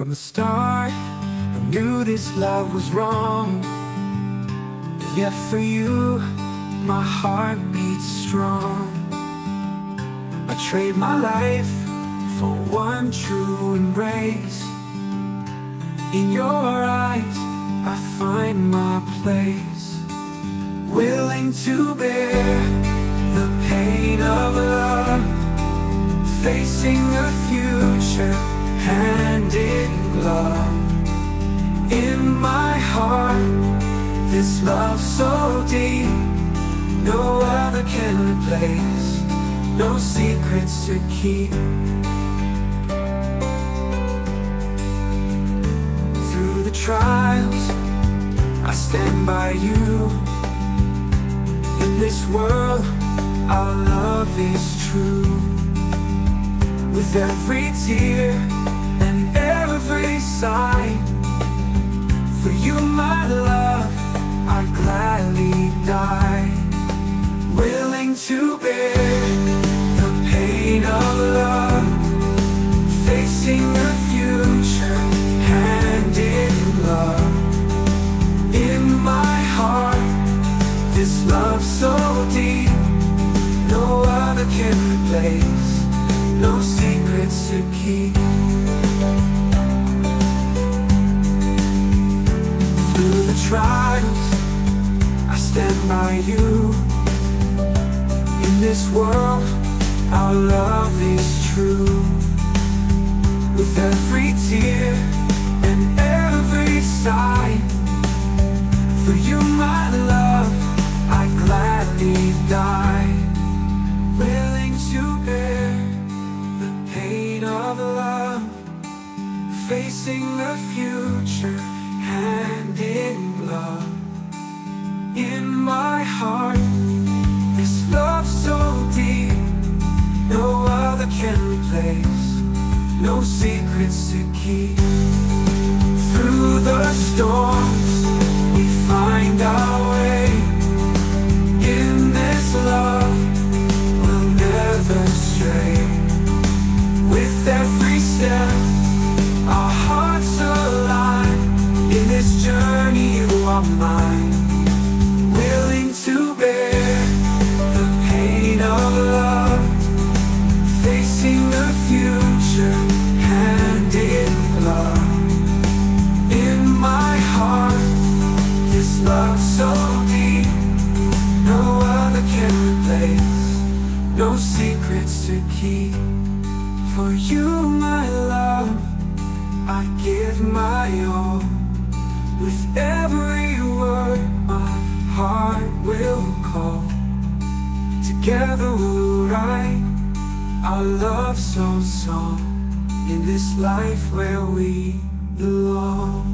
From the start, I knew this love was wrong. Yet for you, my heart beats strong. I trade my life for one true embrace. In your eyes, I find my place. Willing to bear the pain of love, facing a future hand in glove. In my heart, this love so deep, no other can replace, no secrets to keep. Through the trials, I stand by you. In this world, our love is true. With every tear and every sigh, for you, my love, I gladly die. Willing to bear the pain of love, facing the future hand in glove. In my heart, this love so deep, no other can replace, no secrets to keep. Through the trials, stand by you. In this world, our love is true. With every tear and every sigh, for you, my love, I gladly die. Willing to bear the pain of love, facing the future hand in glove. In my heart, this love so deep, no other can replace, no secrets to keep. Through the storms, we find our way. In this love, we'll never stray. With every step, our hearts align. In this journey, you are mine. Willing to bear the pain of love, facing the future hand in glove. In my heart, this love so deep, no other can replace, no secrets to keep. For you, my love, I give my all. With every word, my heart will call. Together we'll write our love song in this life where we belong.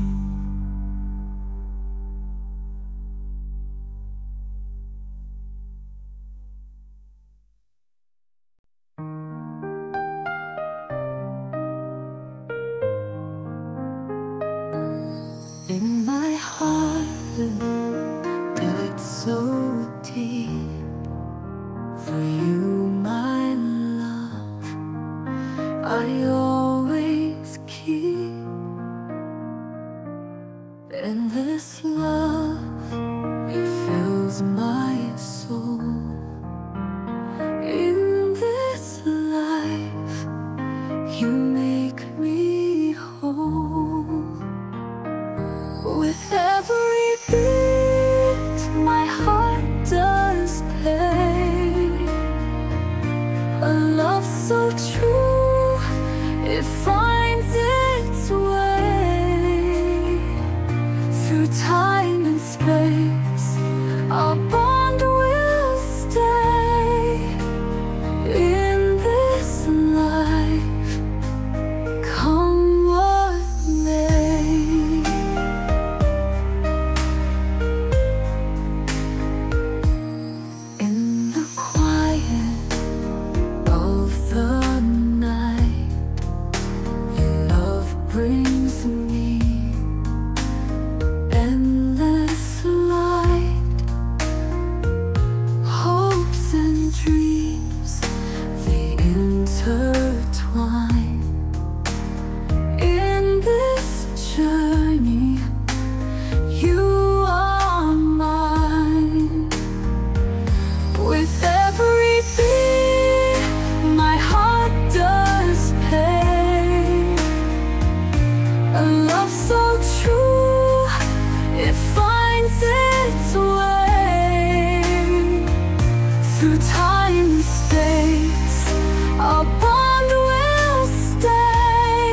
I always keep love so true, it finds its way through time and space. Our bond will stay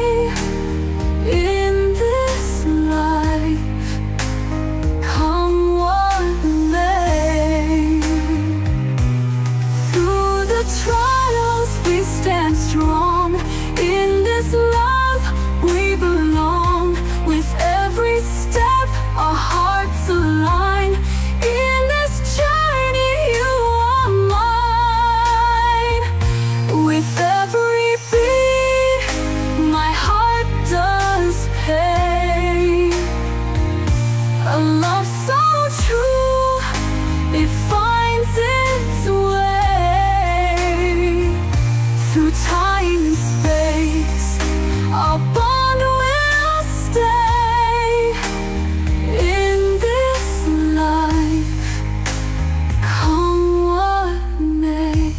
in this life, come what may. Through the trials we stand strong, in this love we belong. With every step our hearts align. In this journey you are mine. With every beat my heart does pay. A love so true, it finds its way through time and space. Our bond will stay in this life, come what may.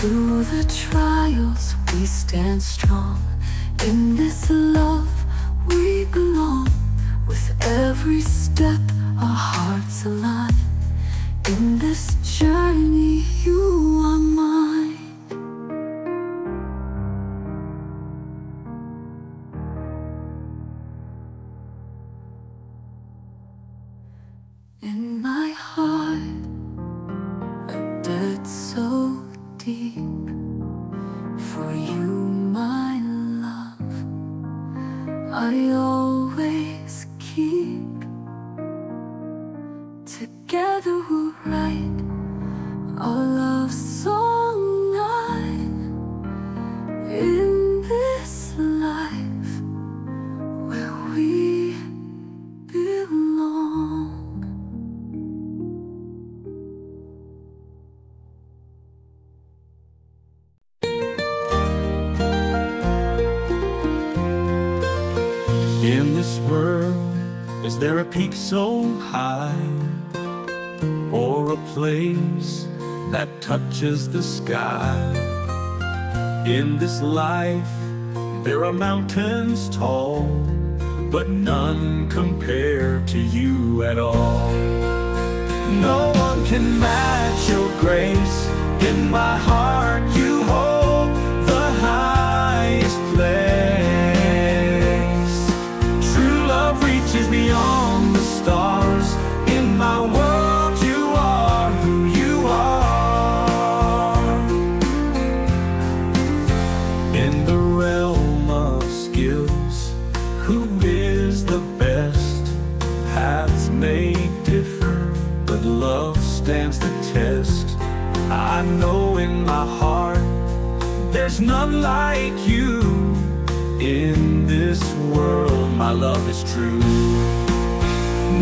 Through the trials we stand strong, in this love we belong. With every step our hearts align, in this journey you are mine. In my heart, a debt so deep, for you, my love, I always keep. Together we'll write our love song line. In this life where we belong. In this world, is there a peak so high, or a place that touches the sky? In this life, there are mountains tall, but none compare to you at all. No one can match your grace. In my heart, you hold the highest place. True love reaches beyond the stars. In my world, you are who you are. In the realm of skills, who is the best? Paths may differ, but love stands the test. I know in my heart there's none like you. In this world, my love is true.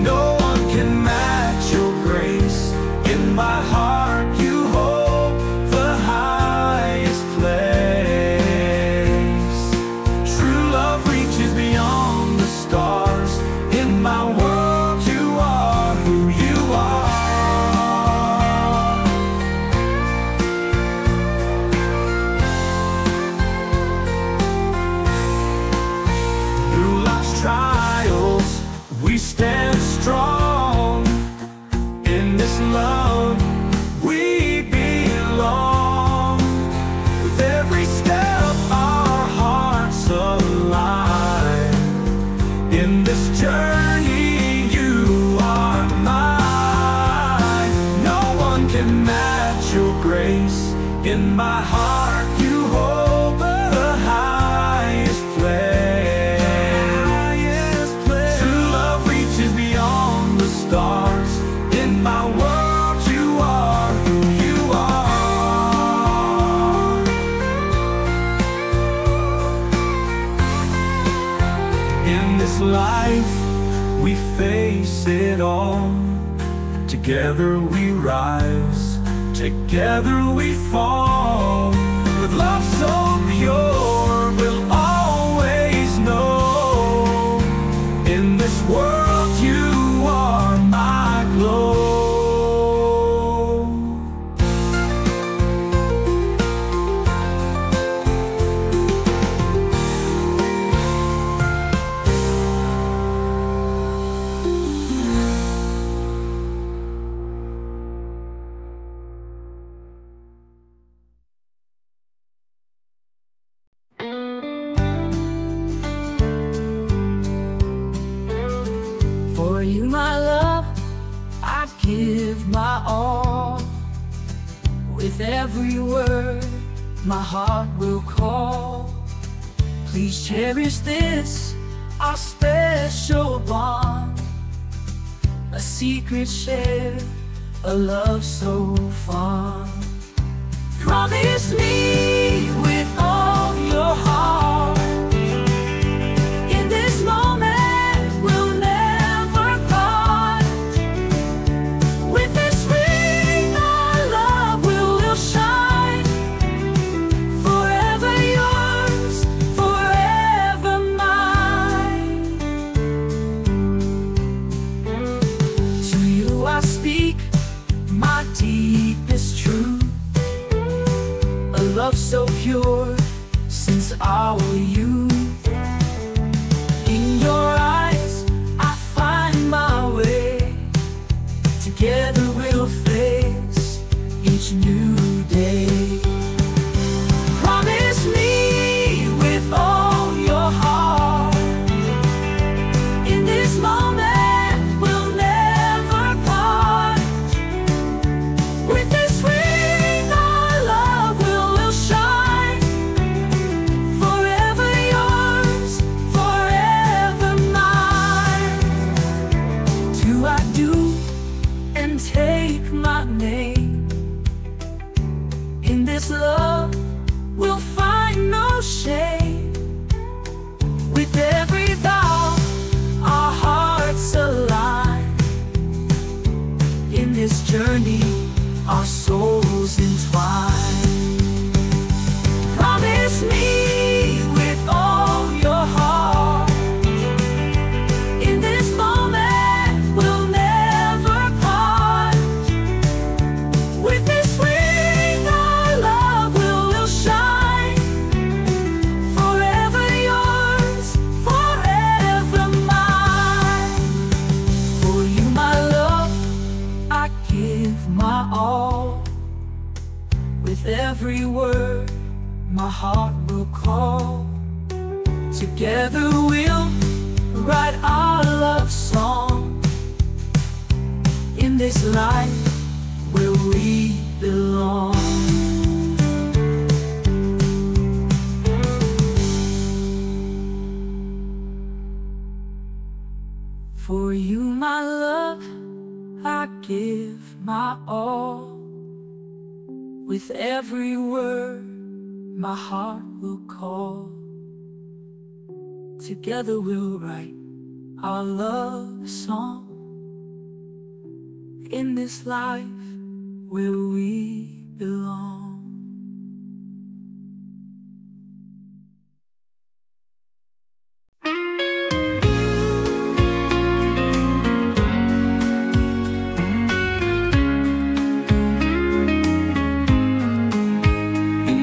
No one can match your grace. In my heart, you hold the highest place. True love reaches beyond the stars. In my world, you are who you are. Through life's trials, we stand strong. In this love, we belong. With every step, our hearts align. In this journey, you are mine. No one can match your grace. In my heart, you hold the highest place. True love reaches beyond the stars. In my world, you are who you are. In this life, we face it all. Together we rise, together we fall. With love so pure, we'll always know. In this world, you are my glow. For you, my love, I give my all. With every word, my heart will call. Please cherish this, our special bond, a secret shared, a love so fond. Promise me with all your heart, in this moment we'll never part. With this ring our love will shine, forever yours, forever mine. To you I speak my deepest truth, a love so pure since our youth. In your eyes I find my way, together we'll face each new day. Promise me with all your heart, in this moment we'll never part. With this ring our love will shine, forever yours, forever mine. Do I do and take my name? In this love we'll find no shame. With every vow our hearts align, in this journey our souls entwine. Promise me with all your heart, in this moment we'll never part. With this ring our love will shine, forever yours, forever mine. For you, my love, I give my all. With every word, my heart will call. Together we'll write our love song. In this life where we belong. For you, my love, I give my all. With every word, my heart will call. Together we'll write our love song. In this life where we belong. In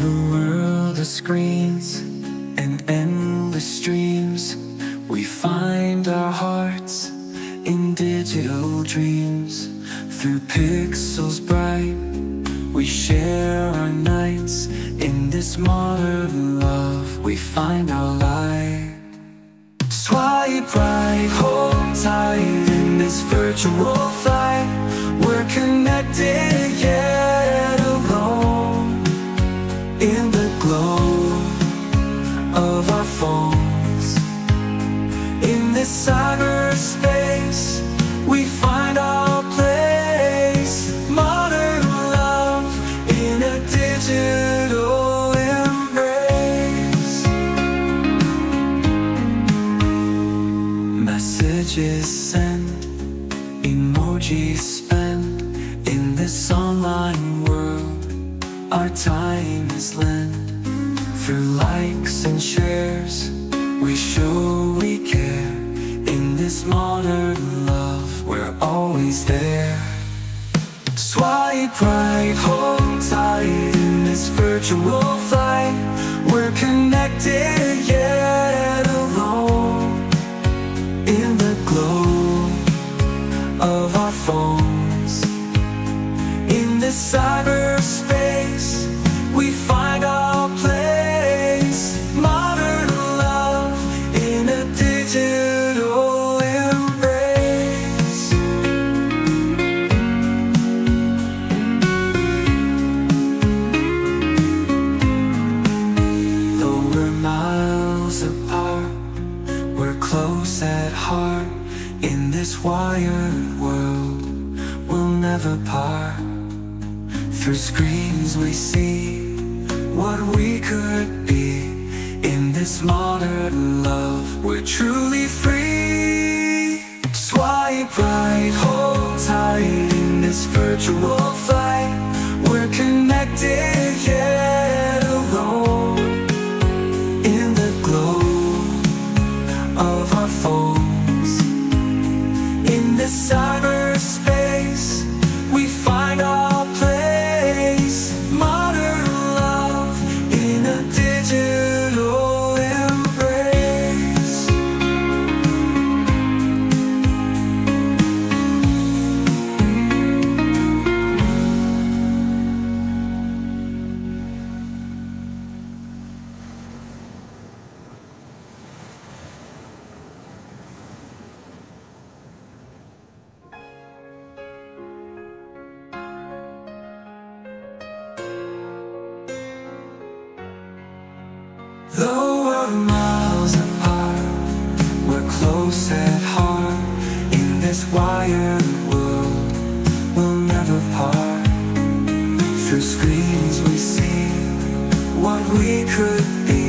the world of screens and endless dreams, we find our hearts in digital dreams. Through pixels bright, we share our nights. In this modern love, we find our light. Swipe right, hold tight in this virtual flight. We're connected yet alone, in the glow of our phones. In this cyberspace, we find our place. Modern love in a digital embrace. Messages sent, emojis spent. In this online world, our time is lent. Through likes and shares, we show we care. In this modern love, we're always there. Swipe right, hold tight in this virtual flight. We're connected yet alone, in the glow of our phones. In this cyberspace, we find our place. Modern love in a digital embrace. close at heart. In this wired world, we'll never part. Through screens we see what we could be. In this modern love, we're truly free. Swipe right, hold tight. In this virtual flight, we're connected yet alone. In the glow of our phones, in this cyberspace, we find our place. Modern love in a digital embrace. Though we're miles apart, we're close at heart. In this wired world, we'll never part. Through screens we see what we could be.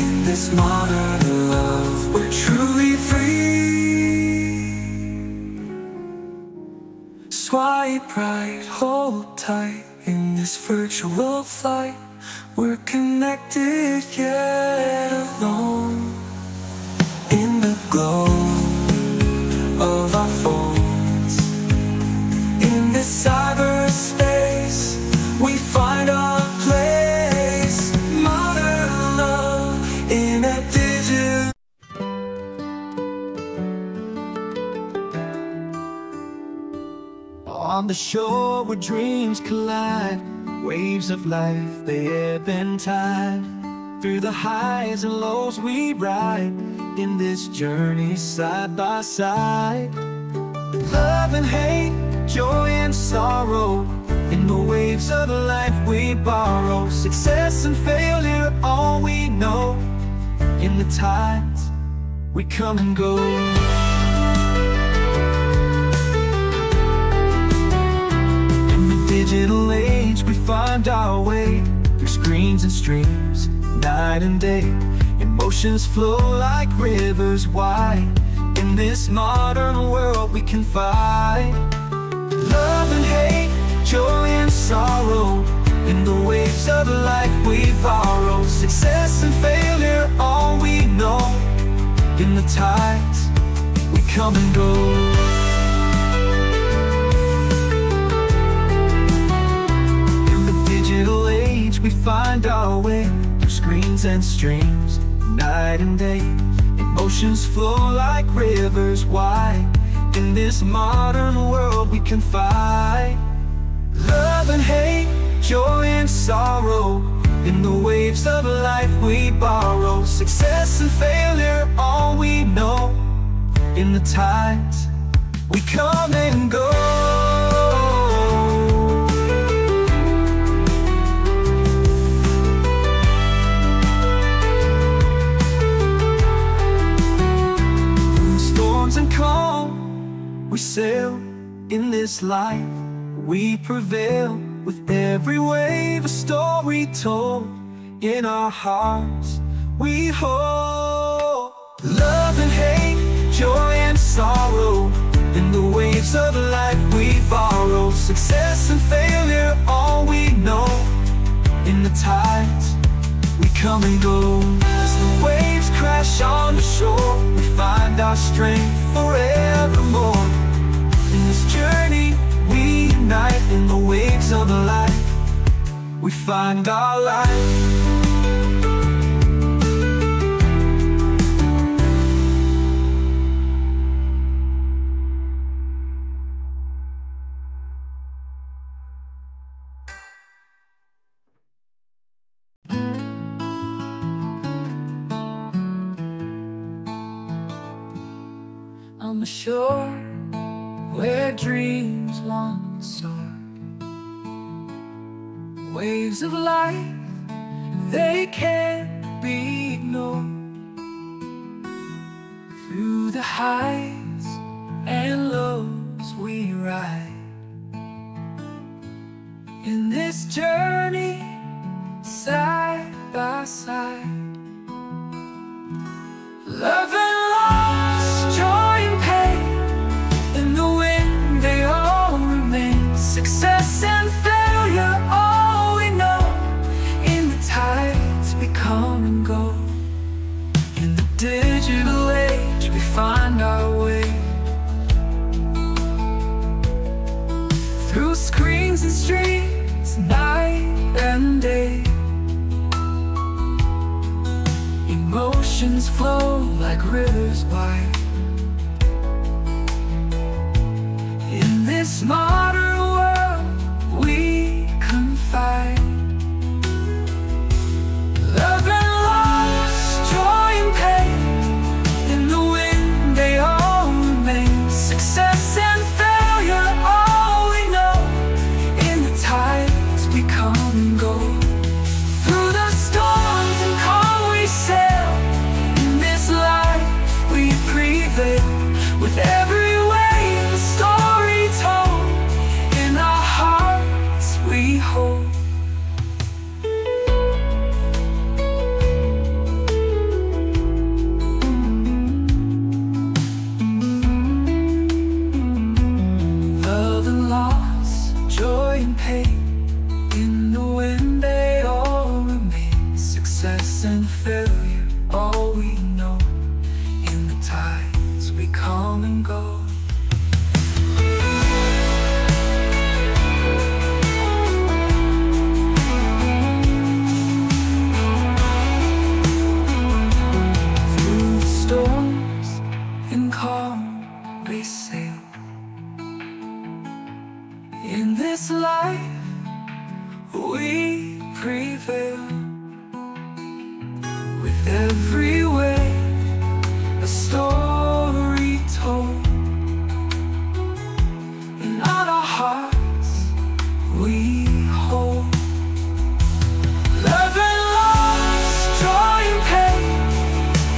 In this modern love, we're truly free. Swipe right, hold tight. In this virtual flight, we're connected yet alone. In the glow of our phones, in this cyberspace, we find our place. Modern love in a digital. On the shore where dreams collide, waves of life, they ebb and tide. Through the highs and lows we ride, in this journey side by side. Love and hate, joy and sorrow, in the waves of life we borrow. Success and failure, all we know. In the tides, we come and go. In the digital age, we find our way. Through screens and streams, night and day, emotions flow like rivers wide. In this modern world we can find love and hate, joy and sorrow, in the waves of life we borrow. Success and failure, all we know. In the tides, we come and go. We find our way. Through screens and streams, night and day, emotions flow like rivers wide. In this modern world we can find love and hate, joy and sorrow, in the waves of life we borrow. Success and failure, all we know. In the tides, we come and go. We sail in this life, we prevail. With every wave a story told. In our hearts we hold love and hate, joy and sorrow, in the waves of life we borrow. Success and failure, all we know. In the tides, we come and go. As the waves crash on the shore, we find our strength forevermore. Journey, we unite. In the waves of life, we find our life. On the shore where dreams once soared, waves of life, they can't be ignored. Through the highs and lows we ride. In this journey, side by side, love and loss, joy and pain, in the wind they all remain. Success and failure, all we know, in the tides we come and go. In the digital age we find our way, through screens and streams, night and day. Emotions flow like rivers wide. In this modern world we confide. Love and loss, joy and pain, in the wind they all remain. Success and failure, all we know, in the tides we come and go. Through the storms and calm we sail. With every wave, a story told, in our hearts we hold. Love and loss, joy and pain, in the wind they all remain. Success and failure, all we know, in the tide we come and go. Through storms and calm we sail. In this life we prevail. With every wave, a storm. And on our hearts we hold. Love and loss, joy and pain,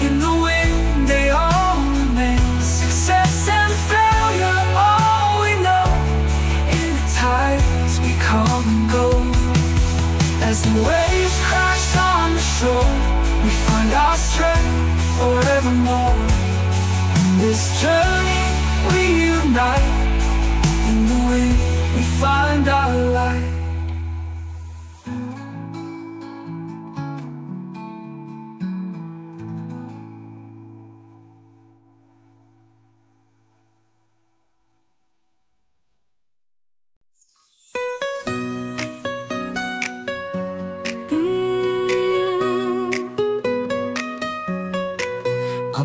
in the wind they all remain. Success and failure, all we know, in the tides we come and go. As the waves crash on the shore, we find our strength forevermore. This journey we unite, in the wind we find our light.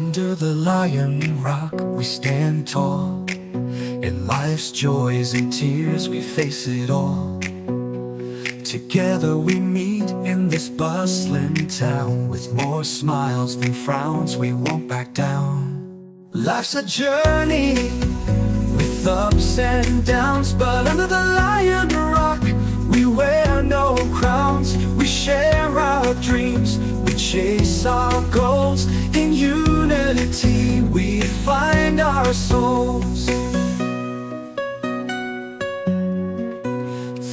Under the lion rock we stand tall. In life's joys and tears we face it all. Together we meet in this bustling town. With more smiles than frowns we won't back down. Life's a journey with ups and downs, but under the lion rock we wear no crowns. We share our dreams, we chase our goals. In unity we find our souls.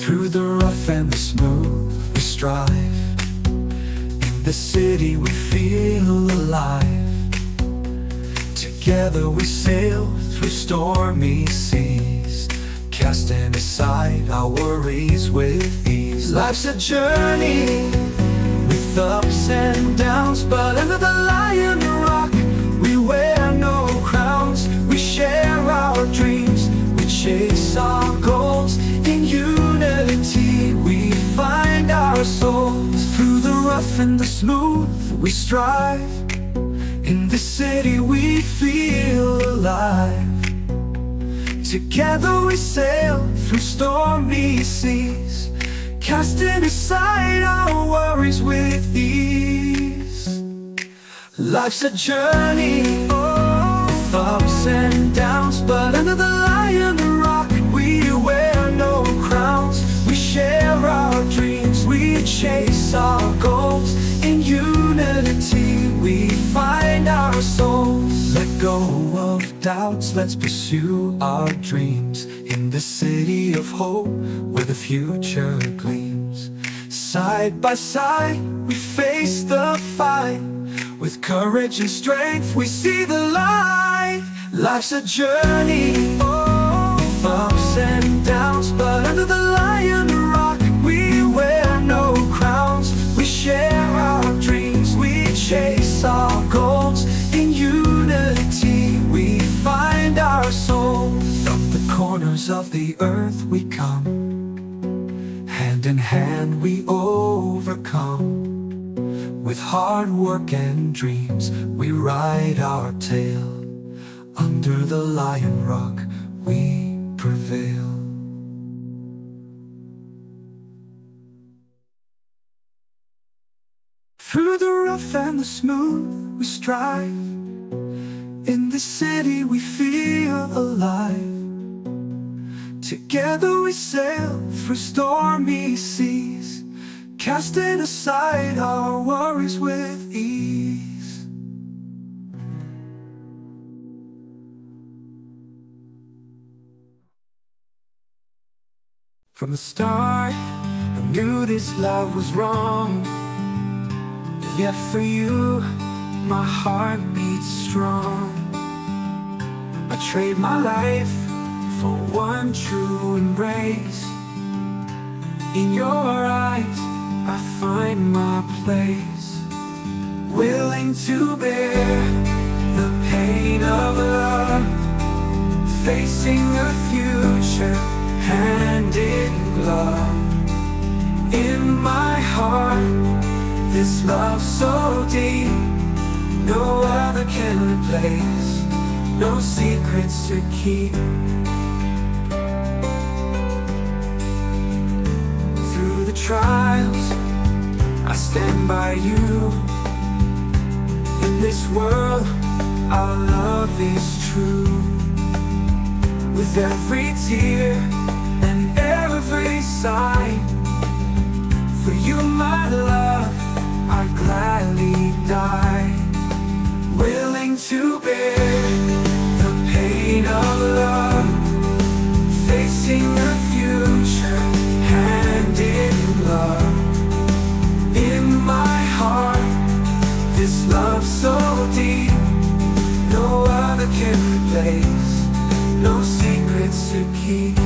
Through the rough and the smooth we strive. In the city we feel alive. Together we sail through stormy seas, casting aside our worries with ease. Life's a journey with ups and downs, but under the lion rock we wear no crowns. We share our dreams, we chase our goals. In unity we find our souls. Through the rough and the smooth we strive. In this city we feel alive. Together we sail through stormy seas, casting aside our worries with ease. Life's a journey, with ups and downs, but under the lion rock we wear no crowns. We share our dreams, we chase our goals. In unity we find our souls. Let go doubts, let's pursue our dreams in the city of hope where the future gleams. Side by side, we face the fight. With courage and strength, we see the light. Life's a journey, with ups and downs, but under the lion rock, we wear no crowns. We share our dreams, we chase our goals. In unity, we find our soul. From the corners of the earth we come, hand in hand we overcome. With hard work and dreams, we ride our tale. Under the lion rock, we prevail. Through the rough and the smooth, we strive. In this city, we feel alive. Together we sail through stormy seas, casting aside our worries with ease. From the start, I knew this love was wrong, yet for you, my heart beats strong. I trade my life for one true embrace. In your eyes, I find my place. Willing to bear the pain of love, facing a future hand in glove. In my heart, this love so deep, no other can replace, no secrets to keep. Trials, I stand by you. In this world, our love is true. With every tear and every sigh, for you, my love, I gladly die. Willing to bear the pain of love, facing the future hand in love. In my heart, this love so deep, no other can replace, no secrets to keep.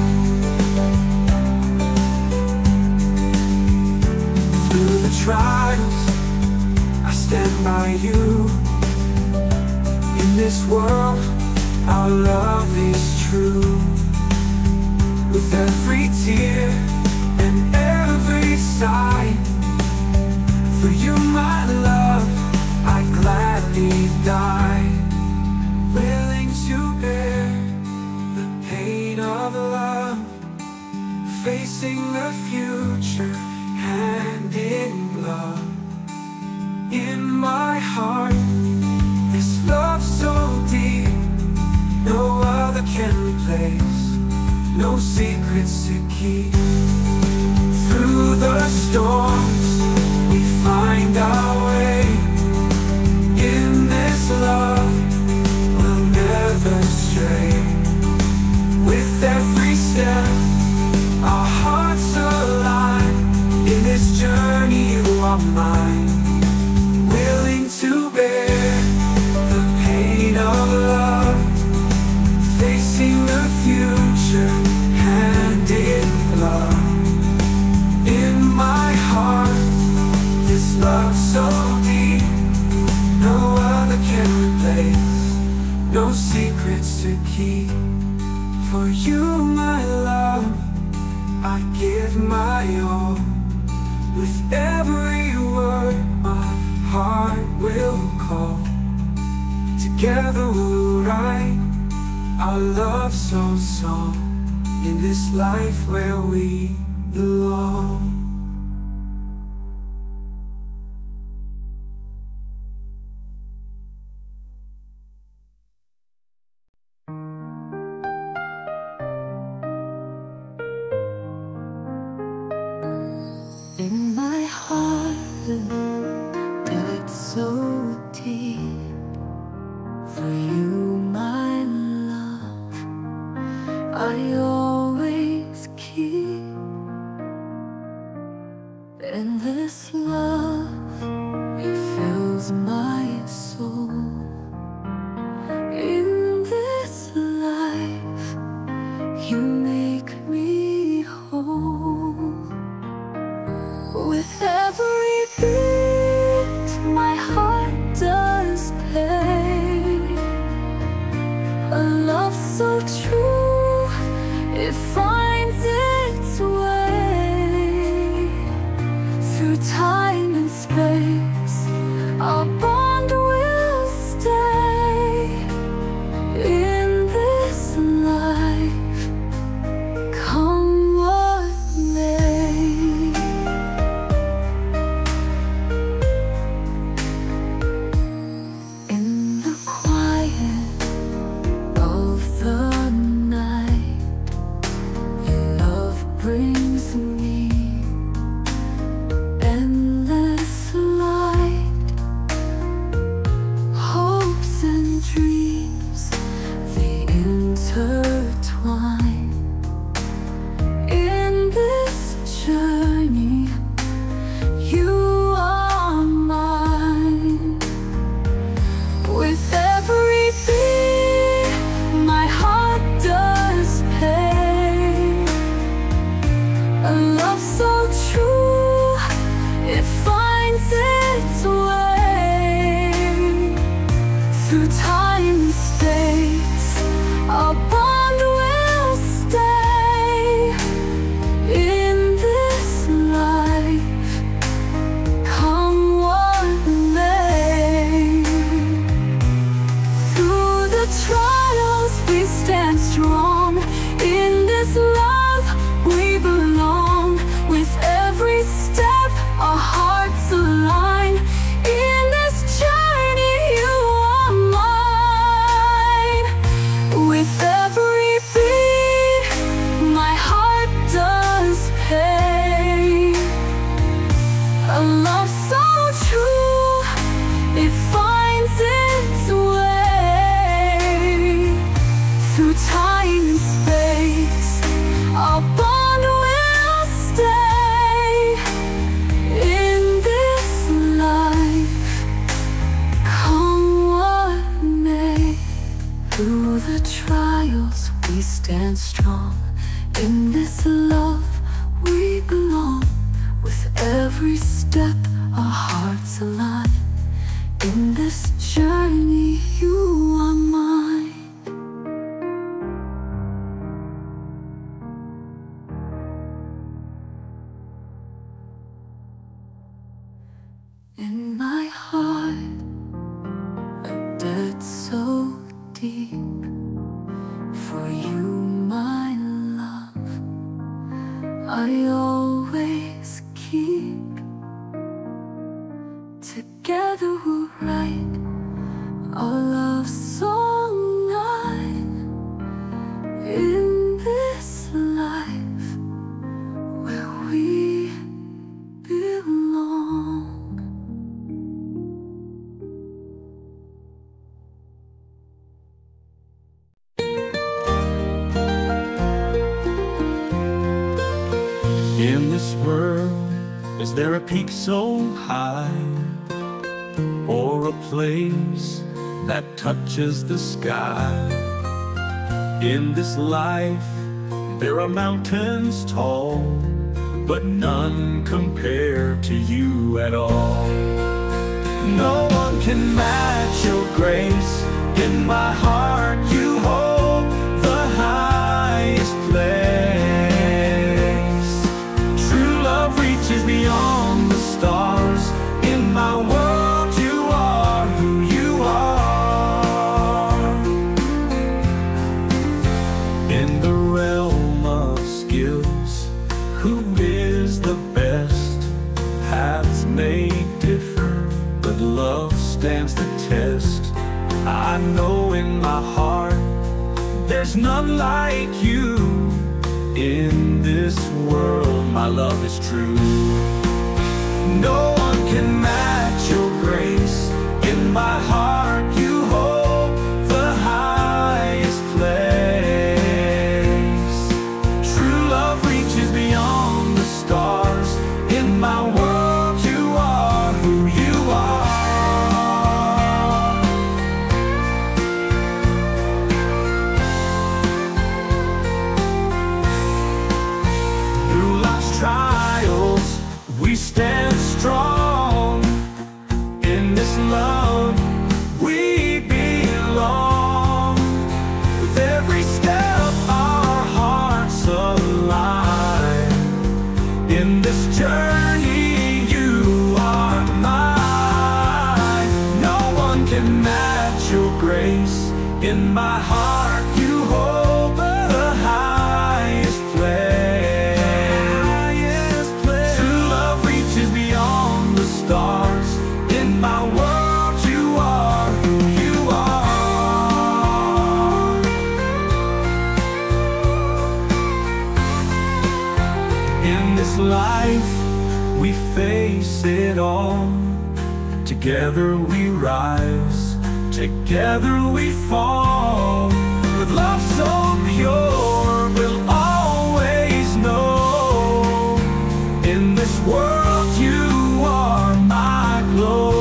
Through the trials, I stand by you. In this world, our love is true. With every tear and every sigh, for you, my love, I gladly die. Willing to bear the pain of love, facing the future hand in glove. In my heart, this love so deep, no other can replace, no secrets to keep. Through the storms, we find our way. In this love, we'll never stray. With every step, our hearts align. In this journey, you are mine. Willing to bear the pain of love, facing the future hand in glove. In my heart, this love so deep, no other can replace, no secrets to keep. For you, my love, I give my all. With every word, my heart will call. Together we'll write our love so song, in this life where we belong. In my heart, it's so deep, for you, my love. I always keep. And this love, it fills my soul. In this life, you make me whole. With every beat, my heart does pay. A love so true, it finds its way. Through time and space, our bond will stay. In this life, come what may. In the quiet of the night, your love brings me through time and space. Our bond will stay. In this life, come what may. Through the trials we stand strong. In this love we belong. With every step our hearts align. Through time and space, our bond will stay. In this life, come what may. Through the trials we stand strong. In this love we belong. With every step our hearts align. In this journey you are mine. In my heart, a debt so deep, for you, my love, I always keep. Together we'll write our love song line. In this life where we belong. In this world, is there a peak so high, or a place that touches the sky? In this life, there are mountains tall, but none compare to you at all. No one can match your grace. In my heart, you hold the highest place. Is beyond the stars. In my world, you are who you are. In the realm of skills, who is the best? Paths may differ, but love stands the test. I know in my heart, there's none like you. In this world, my love is true. No one can match your grace. In my heart, you hold the highest place. In my heart you hold the highest place. True love reaches beyond the stars. In my world you are who you are. In this life we face it all. Together we rise, together we fall. With love so pure, we'll always know. In this world you are my glow.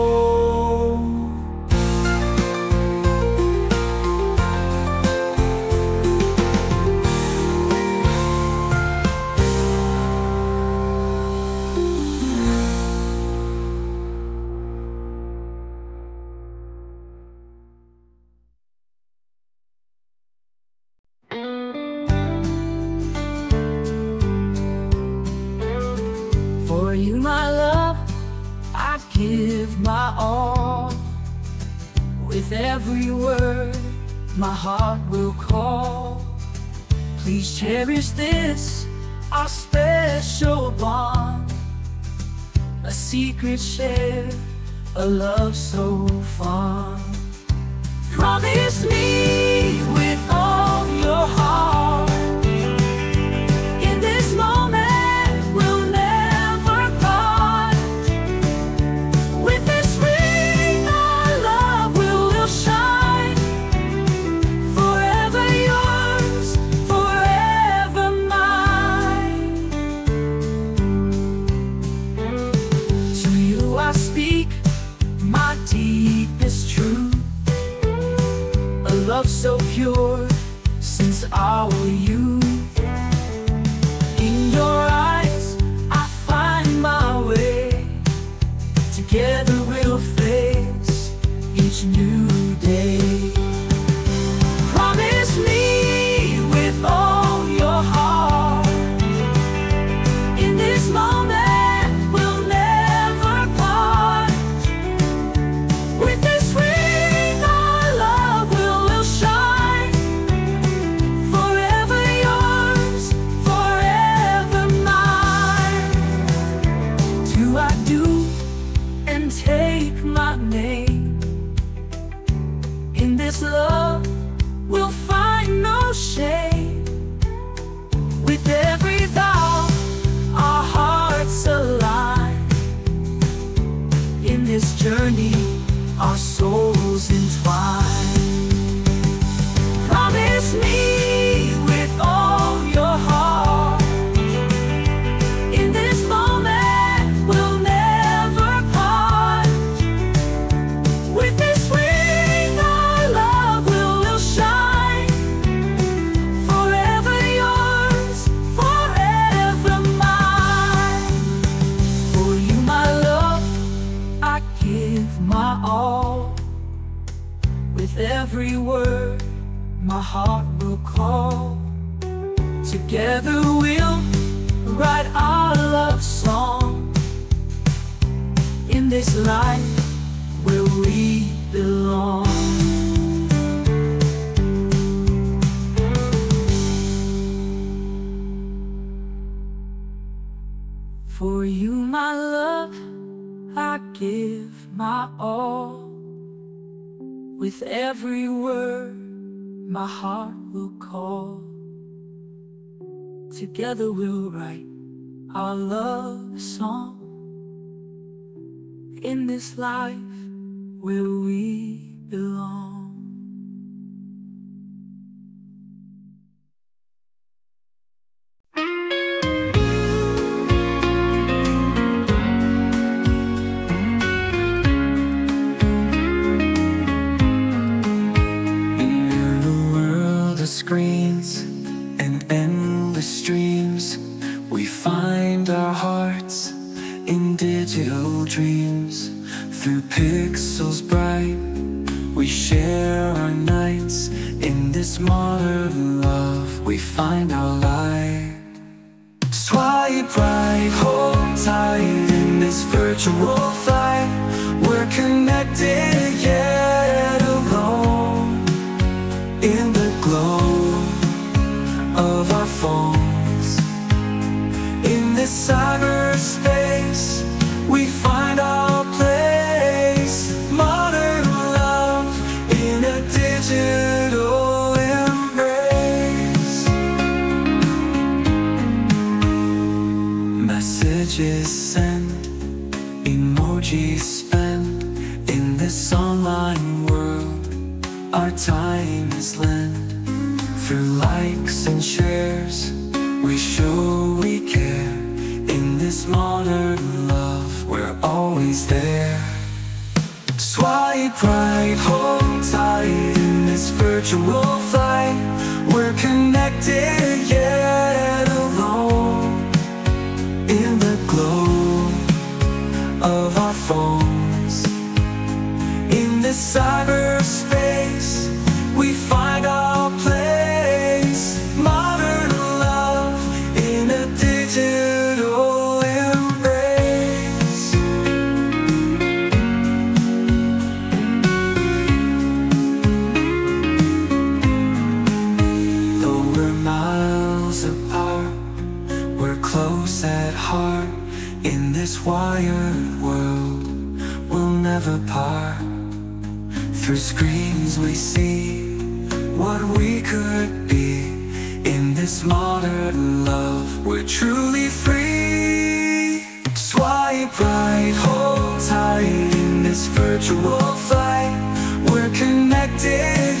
For you, my love, I give my all. With every word, my heart will call. Please cherish this, our special bond, a secret shared, a love so fond. Promise me with all your heart. So pure since our youth. In your eyes I find my way. Together we'll face each new day. Promise me with all your heart. In this moment journey, our souls entwined. Promise me with all your heart. In this moment we'll never part. With this ring our love will shine. Forever yours, forever mine. For you, my love, I give my all. With every word, my heart will call. Together we'll write our love song. In this life where we belong. For you, my love, I give my all. With every word, my heart will call. Together we'll write our love song. In this life where we belong. Screens and endless dreams, we find our hearts in digital dreams. Through pixels bright, we share our nights. In this modern love, we find our light. Swipe right, hold tight in this virtual flight. We're connected yet alone. digital embrace. Messages sent, emojis spent. In this online world, our time is lent. Through likes and shares, we show we care. In this modern love, we're always there. Swipe right, hold tight. In this virtual flight, we're connected yet alone. In the glow of our phones, in this cyberspace, we find our place. Modern love in a digital embrace. Though we're miles apart, we're close at heart. In this wired world, we'll never part. Through screens we see what we could be. In this modern love, we're truly free. Swipe right, hold tight. In this virtual flight, we're connected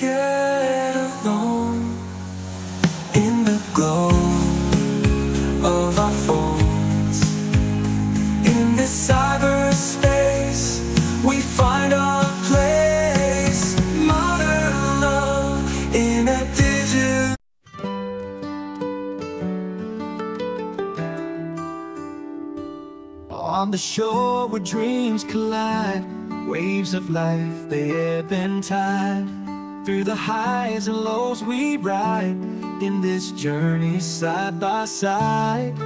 yet alone. In the glow of our phones, in this cyberspace, we find our dreams collide. Waves of life, they ebb and tide. Through the highs and lows we ride. In this journey side by side,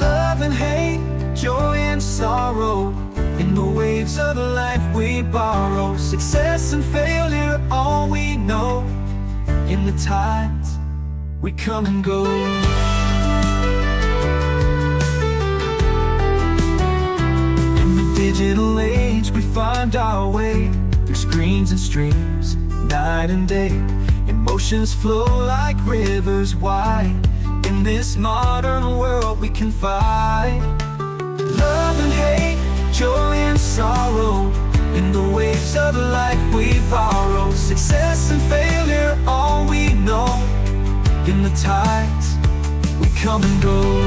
love and hate, joy and sorrow. In the waves of life we borrow. Success and failure, all we know. In the tides, we come and go. Digital age, we find our way. Through screens and streams, night and day. Emotions flow like rivers wide. In this modern world we can find love and hate, joy and sorrow. In the waves of life we borrow. Success and failure, all we know. In the tides, we come and go.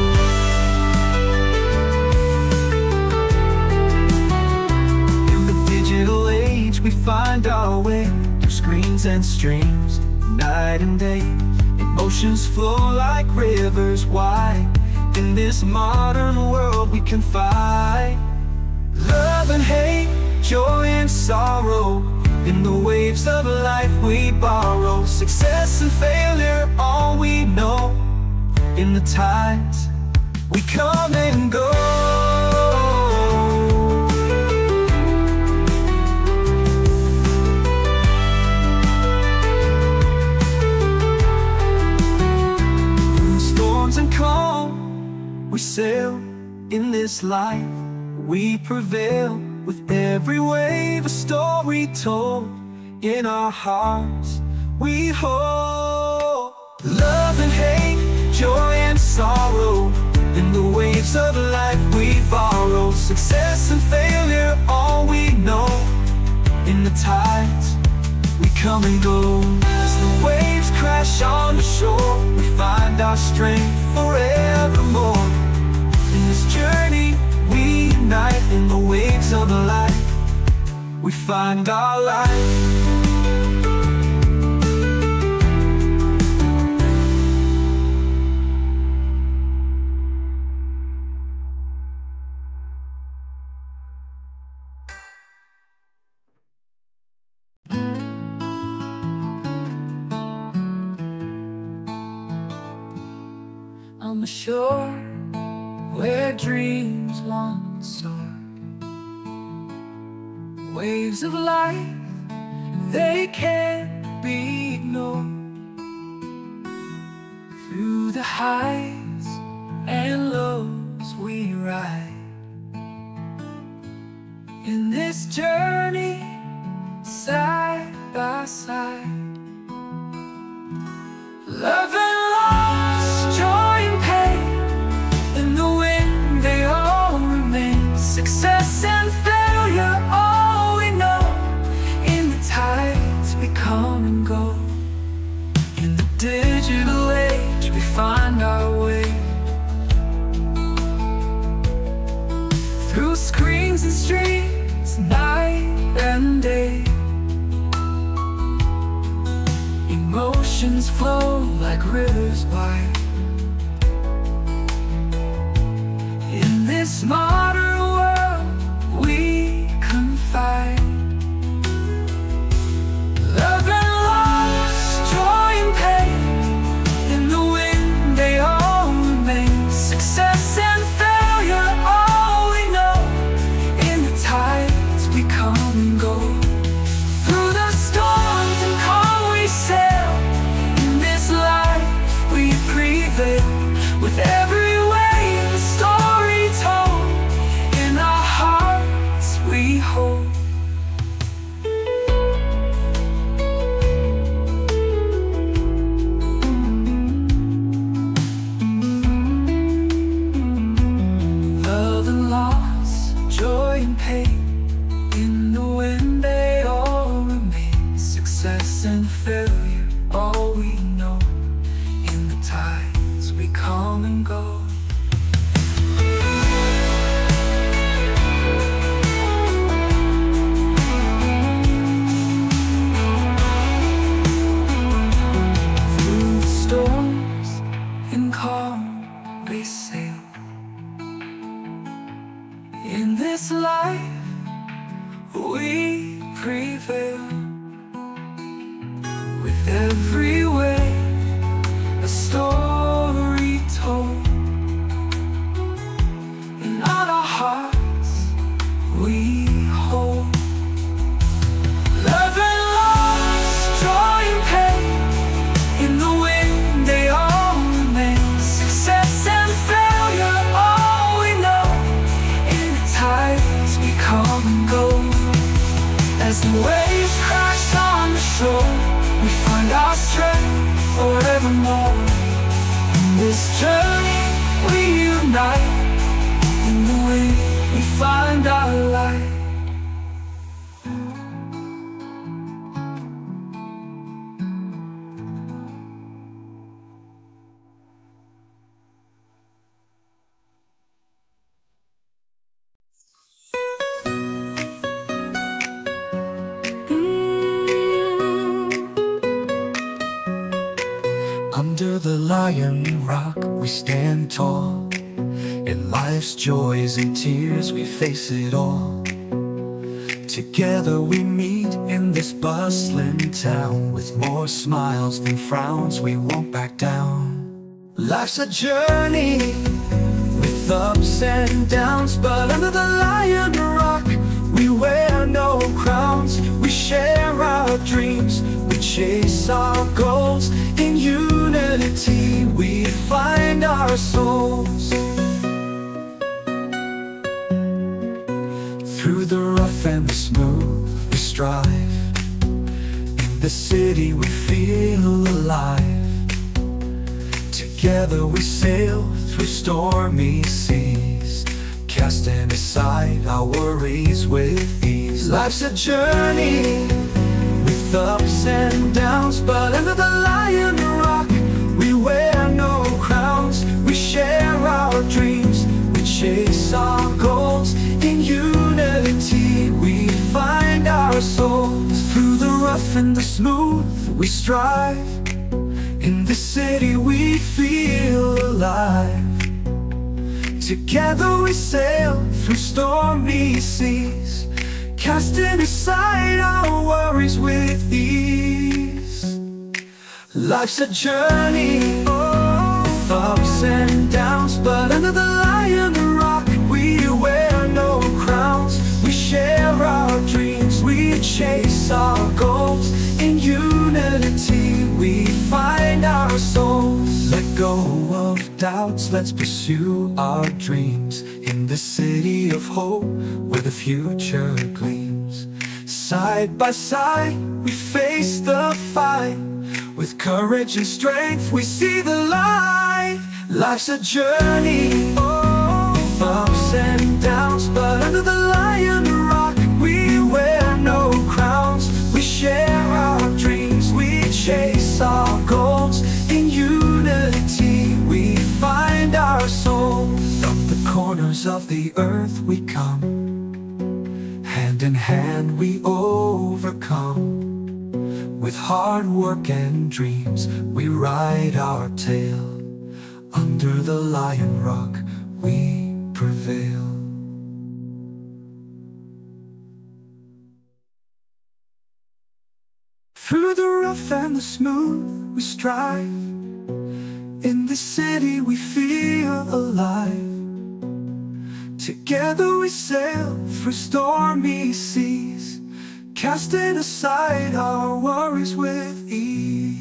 Digital age, we find our way. Through screens and streams, night and day. Emotions flow like rivers wide. In this modern world we can find love and hate, joy and sorrow. In the waves of life we borrow. Success and failure, all we know. In the tides, we come and go. And calm, we sail. In this life we prevail. With every wave a story told, in our hearts we hold love and hate, joy and sorrow. In the waves of life we borrow success and failure, all we know. In the tides we come and go. As the waves crash on the shore, we find our strength forevermore. In this journey we unite. In the waves of life we find our life. On the shore where dreams once soared, waves of life, they can't be ignored. Through the highs and lows we ride. In this journey, side by side, love and loss, joy and pain, in the wind they all remain. Success and failure, all we know. In the tides we come and go. In the digital age we find our way. Through screens and streams, night and day, emotions flow like rivers wide. In this modern world we confide. Love and loss, joy and pain, in the wind they all remain. Success and failure, all we know. In the tides we come and go. Through the storms and calm we sail. With every wave, a story told, in our hearts we hold. Love and loss, joy and pain, in the wind they all remain. Success and failure, all we know. In the tide we come and go. Through storms and calm we sail. In this life we prevail. With every wave a storm told, in all our hearts we hold. Love and loss, joy and pain, in the wind they all remain. Success and failure, all we know. In the tides we come and go. As the waves crash on the shore, we find our strength forevermore. This journey we unite, in the way we find our light. Under the lion rock we stand tall. In life's joys and tears we face it all. Together we meet in this bustling town. With more smiles than frowns we won't back down. Life's a journey with ups and downs, but under the lion rock we wear no crowns. We share our dreams, we chase our goals. In unity we find our souls. Through the strive. In the city we feel alive. Together we sail through stormy seas, casting aside our worries with ease. Life's a journey with ups and downs, but under the lion rock we wear no crowns. We share our dreams, we chase our goals. In unity we find our souls. Through the rough and the smooth we strive. In this city we feel alive. Together we sail through stormy seas, casting aside our worries with ease. Life's a journey, with ups and downs, but under the lion rock we wear no crowns. We share our dreams, we chase our goals. In unity we find our souls. Let go of doubts, let's pursue our dreams. In the city of hope where the future gleams, side by side we face the fight. With courage and strength we see the light. Life's a journey, with ups and downs, but under the lion rock we wear no crowns. We share our dreams, we chase our goals. In unity we find our souls. From the corners of the earth we come, hand in hand we overcome. With hard work and dreams we ride our tale. Under the lion rock we prevail. Through the rough and the smooth we strive. In this city we feel alive. Together we sail through stormy seas, casting aside our worries with ease.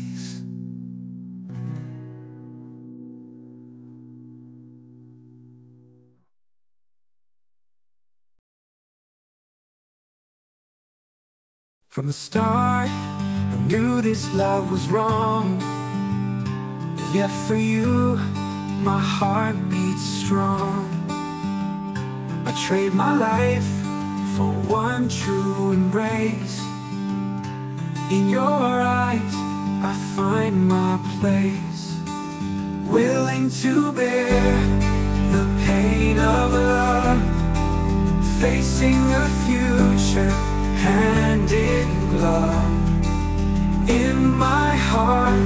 From the start, I knew this love was wrong, and yet for you, my heart beats strong. I trade my life for one true embrace. In your eyes, I find my place. Willing to bear the pain of love, facing the future hand in glove. In my heart,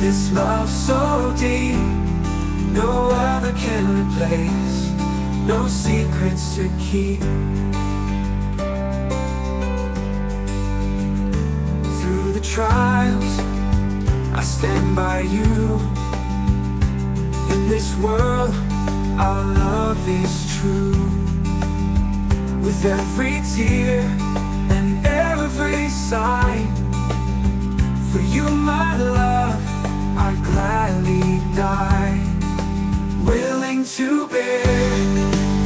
this love so deep, no other can replace, no secrets to keep. Through the trials, I stand by you. In this world, our love is true. With every tear and every sigh, for you, my love, I gladly die. Willing to bear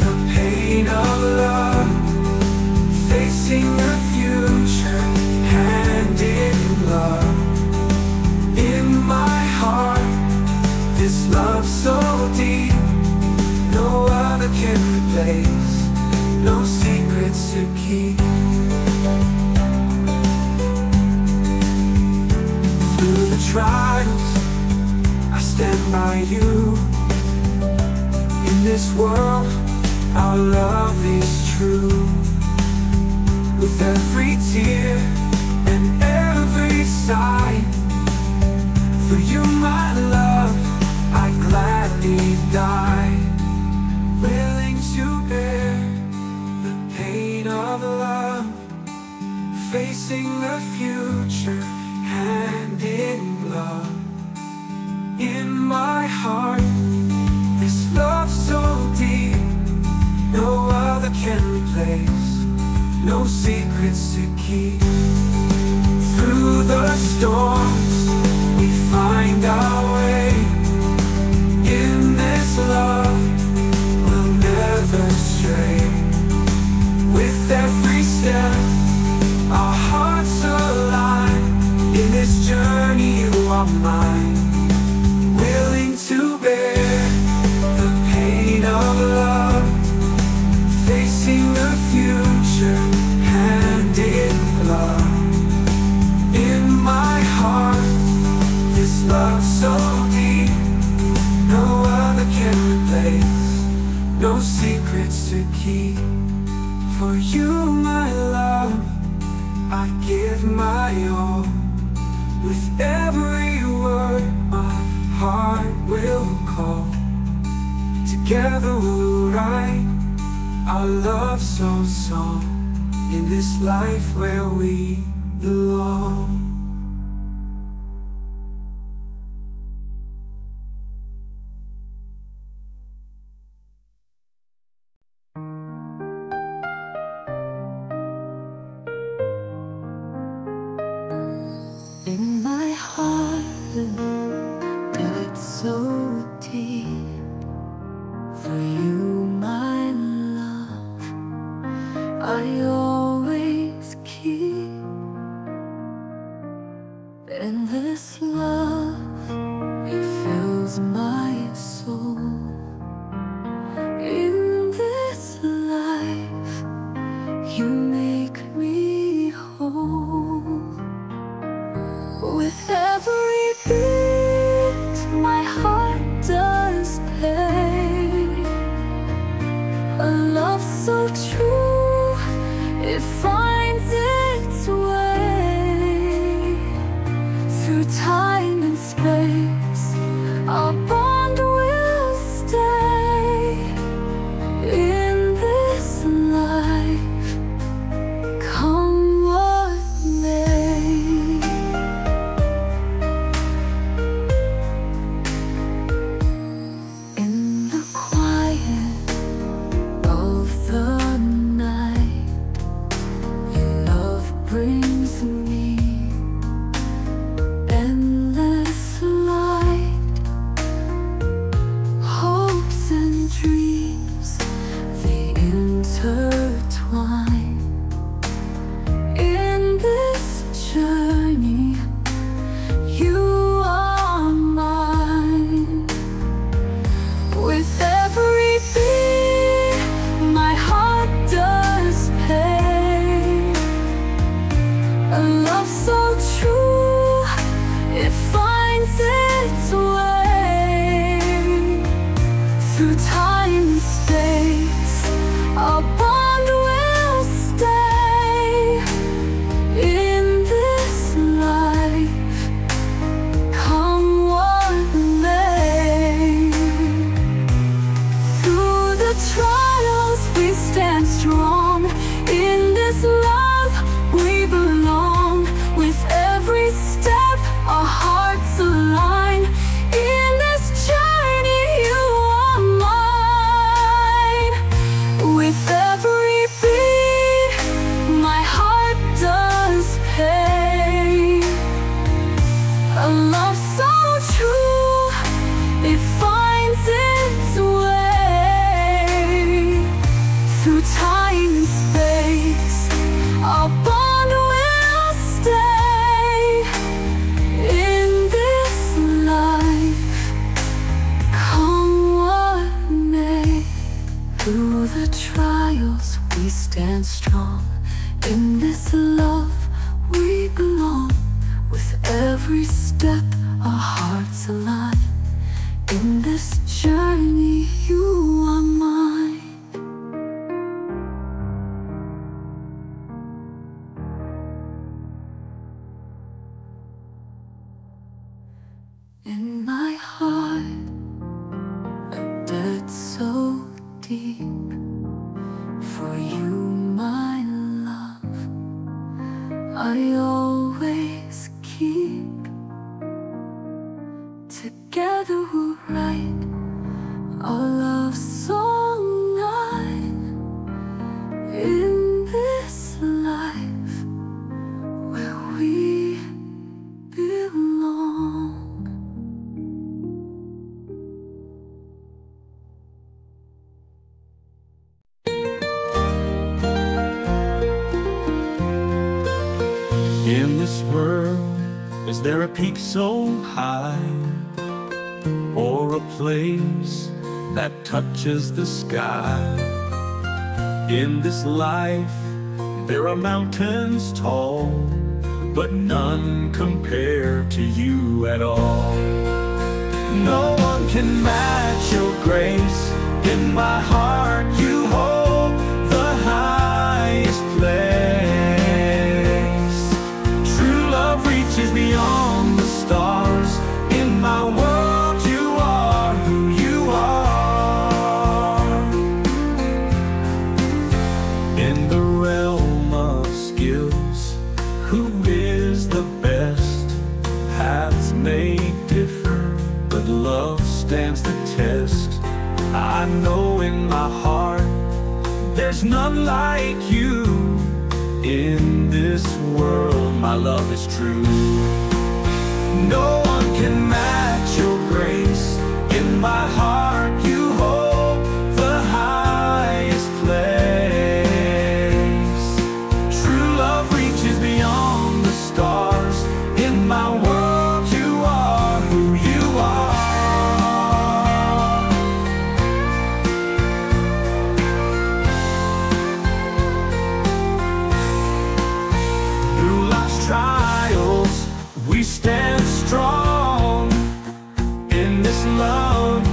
the pain of love, facing the future hand in love. In my heart, this love so deep, no other can replace, no secrets to keep. Through the trials, I stand by you. In this world, our love is true. With every tear and every sigh, for you, my love, I gladly die. Willing to bear of love, facing the future hand in glove. In my heart, this love so deep, no other can replace, no secrets to keep. Through the storms, we find our way. In this love, we'll never stray. With every step, love so deep, no other can replace, no secrets to keep. For you, my love, I give my all. With every word, my heart will call. Together we'll write our love so song, in this life where we belong. So high, or a place that touches the sky. In this life, there are mountains tall but none compare to you at all. No one can match your grace. In my heart you hold the highest place. True love reaches beyond the stars. In my world you are who you are. In the realm of skills, who is the best? Paths may differ, but love stands the test. I know in my heart there's none like you. In this world my love is true. No one can match your grace. In my heart you hold the highest place. True love reaches beyond the stars. In my world you are who you are. Trials, we stand strong. In this love,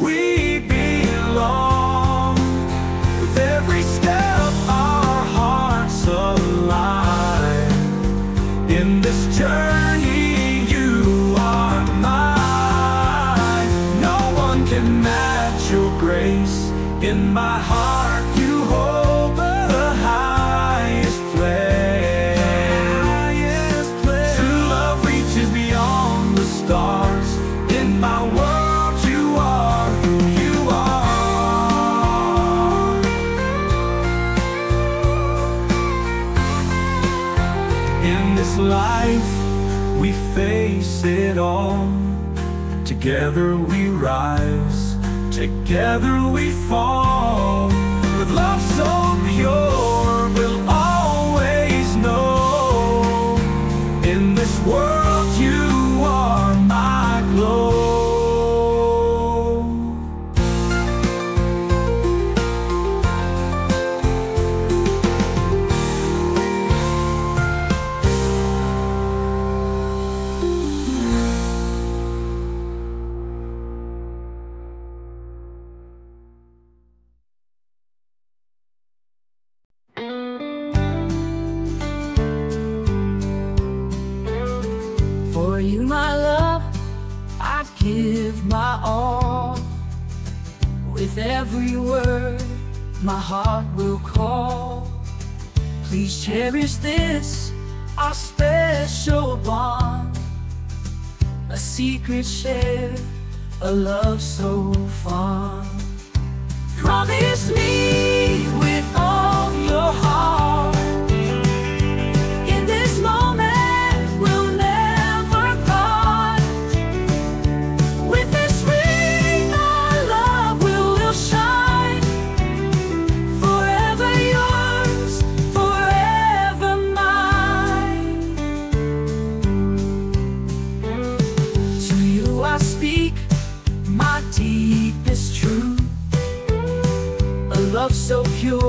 we belong. With every step, our hearts align. In this journey, you are mine. No one can match your grace. In my heart, you hold the highest place. Stars. In my world you are who you are. In this life we face it all. Together we rise, together we fall. With love so pure we'll always know. In this world you every word my heart will call. Please cherish this, our special bond, a secret shared, a love so fond. Promise me with all your heart, in this moment we'll never part. With this ring our love shine, forever yours, forever mine. To you I speak my deepest truth, a love so pure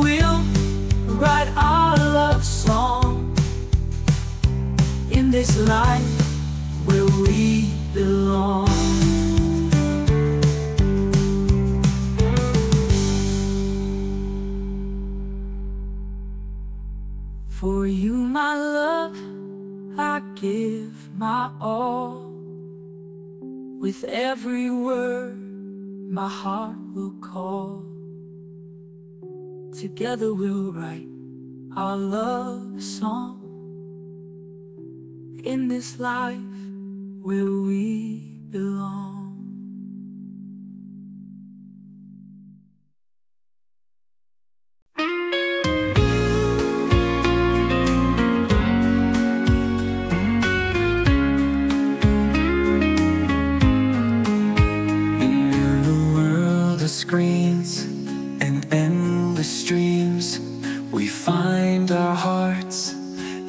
will write our love song in this life where we belong. For you, my love, I give my all. With every word my heart will call. Together we'll write our love song in this life where we belong. Screens and endless dreams, we find our hearts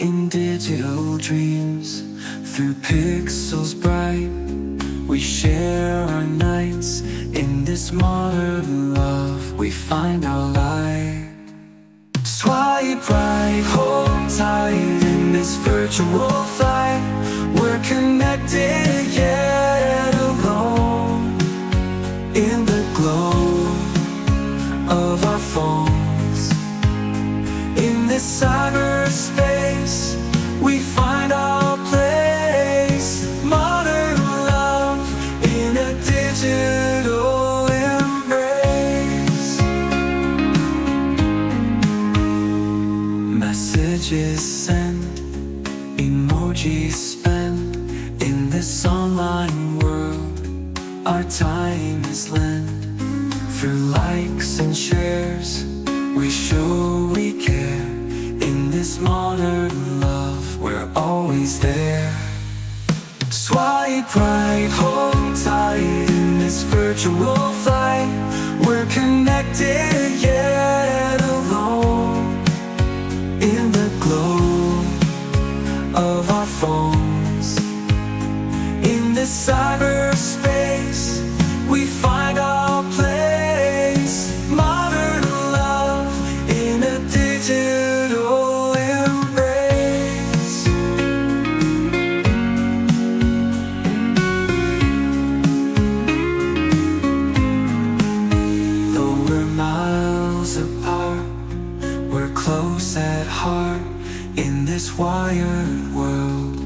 in digital dreams. Through pixels bright, we share our nights. In this modern love, we find our light. Swipe right, hold tight in this virtual flight. We're connected yet alone in the glow of our phones. In this cyberspace, we find our place. Modern love in a digital embrace. Messages sent, emojis spent. In this online world, our time is lent. Through likes and shares, we show we care. In this modern love, we're always there. Swipe right, hold tight in this virtual flight. We're connected yet alone in the glow of our phones. In this cyberspace, we find our place. Wired world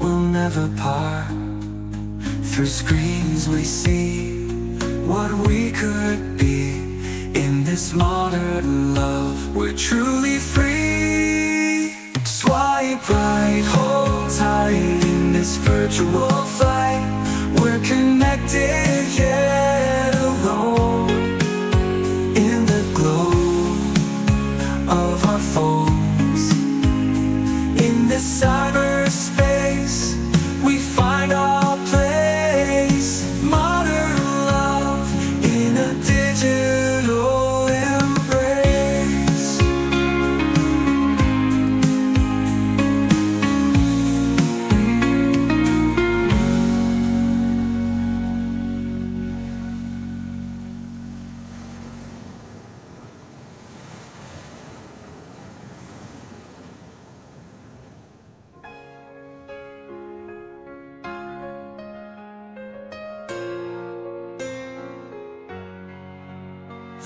will never part. Through screens we see what we could be. In this modern love, we're truly free. Swipe right, hold tight in this virtual flight. We're connected yet alone in the glow of our phone. In this cyberspace, we find our place. Modern love in a digital embrace.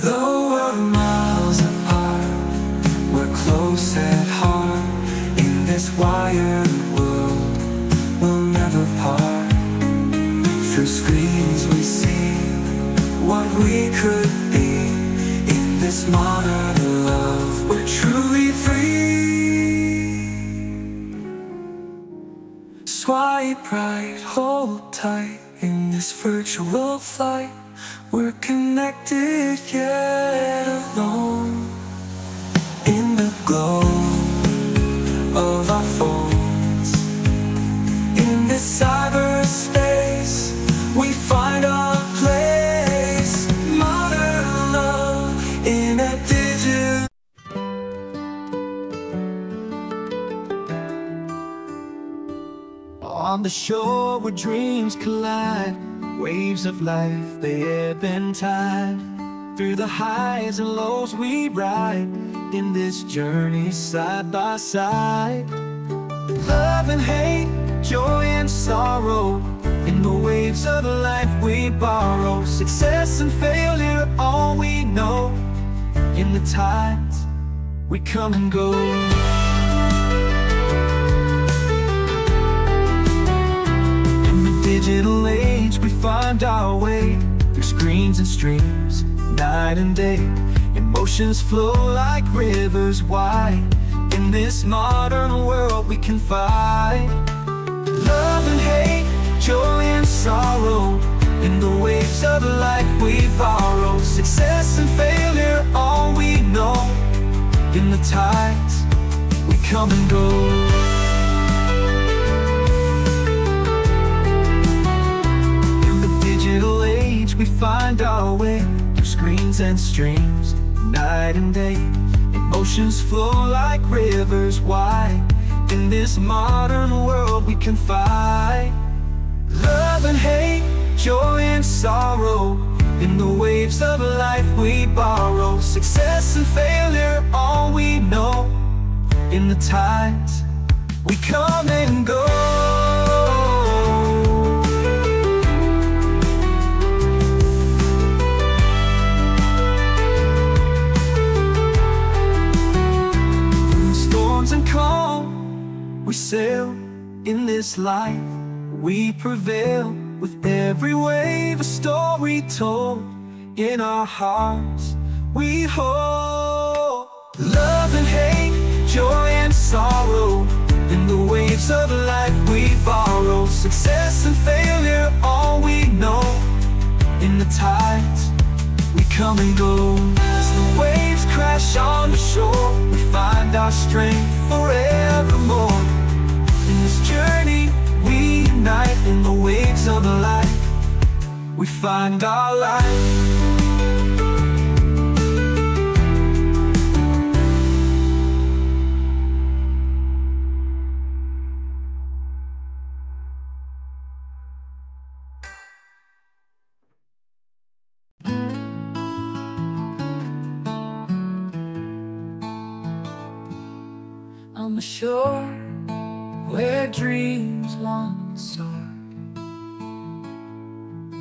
Though we're miles apart, we're close at heart. In this wired world, we'll never part. Through screens we see what we could be. In this modern love, we're truly free. Swipe right, hold tight in this virtual flight. We're connected yet alone in the glow of our phones. In this cyberspace, we find our place. Modern love in a digital. On the shore where dreams collide, waves of life, they ebb and tide. Through the highs and lows we ride, in this journey side by side. Love and hate, joy and sorrow, in the waves of life we borrow. Success and failure, all we know, in the tides we come and go. In the digital age we find our way, through screens and streams, night and day. Emotions flow like rivers wide, in this modern world we can find. Love and hate, joy and sorrow, in the waves of life we borrow. Success and failure, all we know, in the tides we come and go. We find our way, through screens and streams, night and day. Emotions flow like rivers wide, in this modern world we can fight. Love and hate, joy and sorrow, in the waves of life we borrow. Success and failure, all we know, in the tides we come and go. We sail in this life, we prevail, with every wave a story told, in our hearts we hold. Love and hate, joy and sorrow, in the waves of life we borrow. Success and failure, all we know, in the tides we come and go. As the waves crash on the shore, we find our strength forevermore. Journey we unite, in the waves of life we find our life. On the shore where dreams once soared,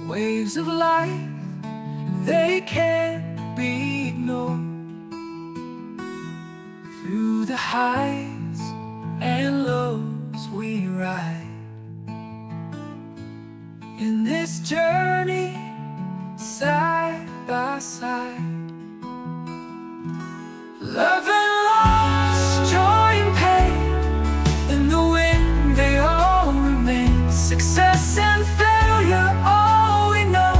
waves of life, they can't be ignored. Through the highs and lows we ride, in this journey side by side. Love and loss, joy and pain, success and failure, all we know,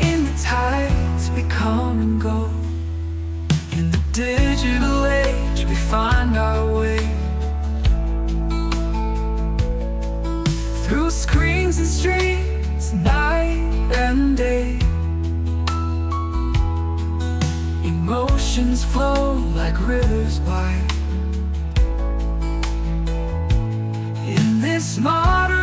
in the tides we come and go. In the digital age we find our way, through screens and streams, night and day. Emotions flow like rivers wide, in this modern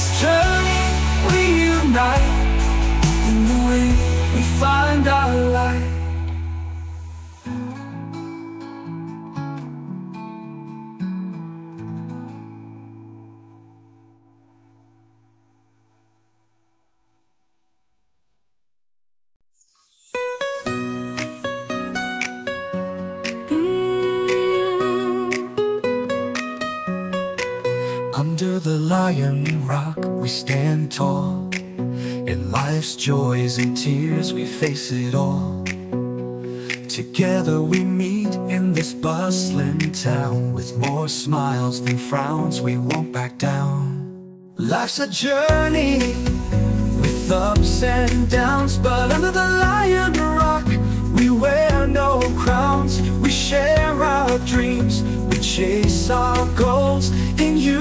this journey we unite in the way we find our light. Under the lion rock we stand tall. In life's joys and tears we face it all. Together we meet in this bustling town. With more smiles than frowns we won't back down. Life's a journey with ups and downs, but under the lion rock we wear no crowns. We share our dreams, we chase our goals. In you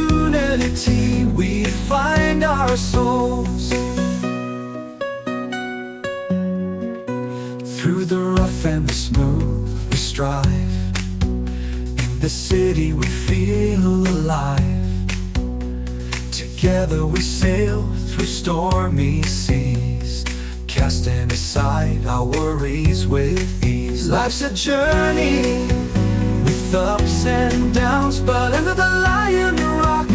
we find our souls. Through the rough and the smooth we strive. In the city we feel alive. Together we sail through stormy seas, casting aside our worries with ease. Life's a journey with ups and downs, but under the lion rock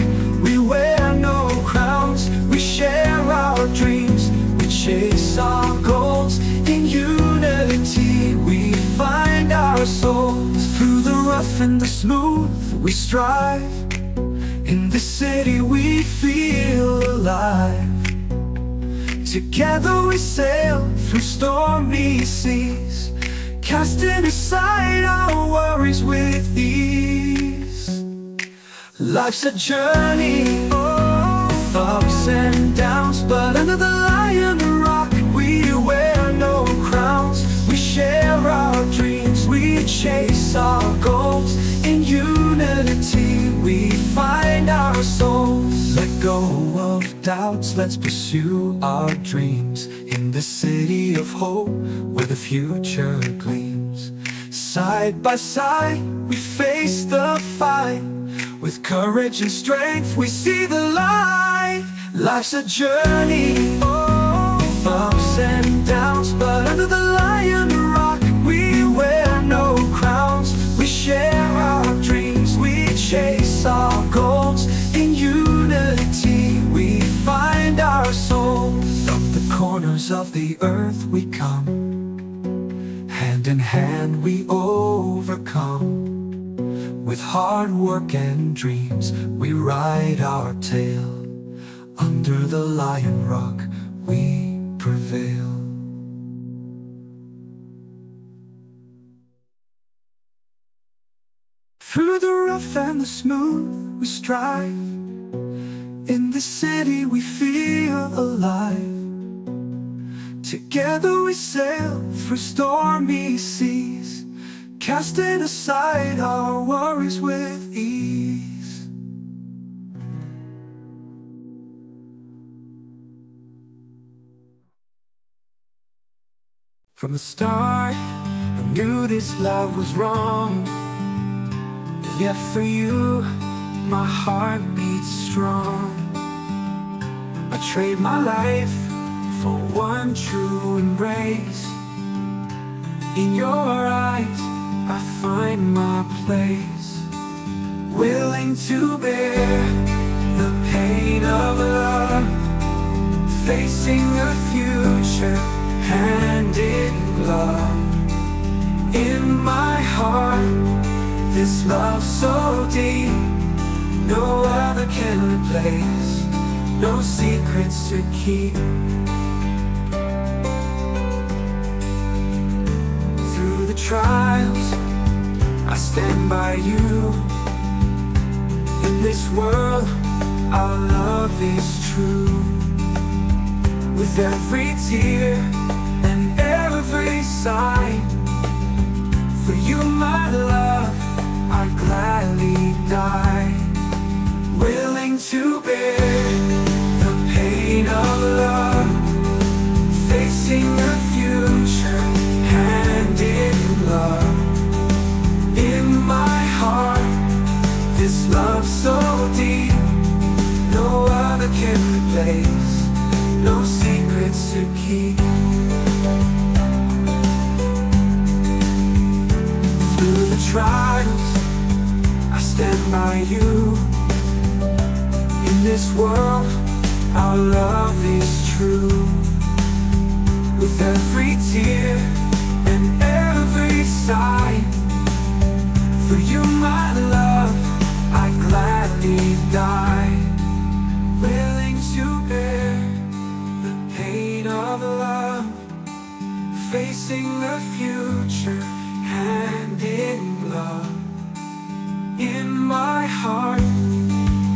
dreams, we chase our goals. In unity we find our souls. Through the rough and the smooth we strive. In this city we feel alive. Together we sail through stormy seas, casting aside our worries with ease. Life's a journey, ups and downs, but under the lion rock we wear no crowns. We share our dreams, we chase our goals. In unity we find our souls. Let go of doubts, let's pursue our dreams. In the city of hope where the future gleams. Side by side we face the fight. With courage and strength we see the light. Life's a journey, with ups and downs, but under the lion rock we wear no crowns. We share our dreams, we chase our goals. In unity we find our souls. From the corners of the earth we come, hand in hand we overcome. With hard work and dreams, we ride our tale. Under the lion rock, we prevail. Through the rough and the smooth, we strive. In the city, we feel alive. Together we sail through stormy seas, casting aside our worries with ease. From the start, I knew this love was wrong. Yet for you, my heart beats strong. I trade my life for one true embrace. In your eyes, I find my place. Willing to bear the pain of love, facing a future hand in glove. In my heart, this love so deep, no other can replace, no secrets to keep. Through the trials, I stand by you. In this world, our love is true. With every tear and every sigh, for you, my love, I'd gladly die. Willing to bear the pain of love, facing the future hand in love. In my heart, this love so deep, no other can place, no secrets to keep. Through the trials, I stand by you. In this world, our love is true. With every tear and every sigh, for you, my love, I gladly die. Willing to bear the pain of love, facing the future hand in glove. In my heart,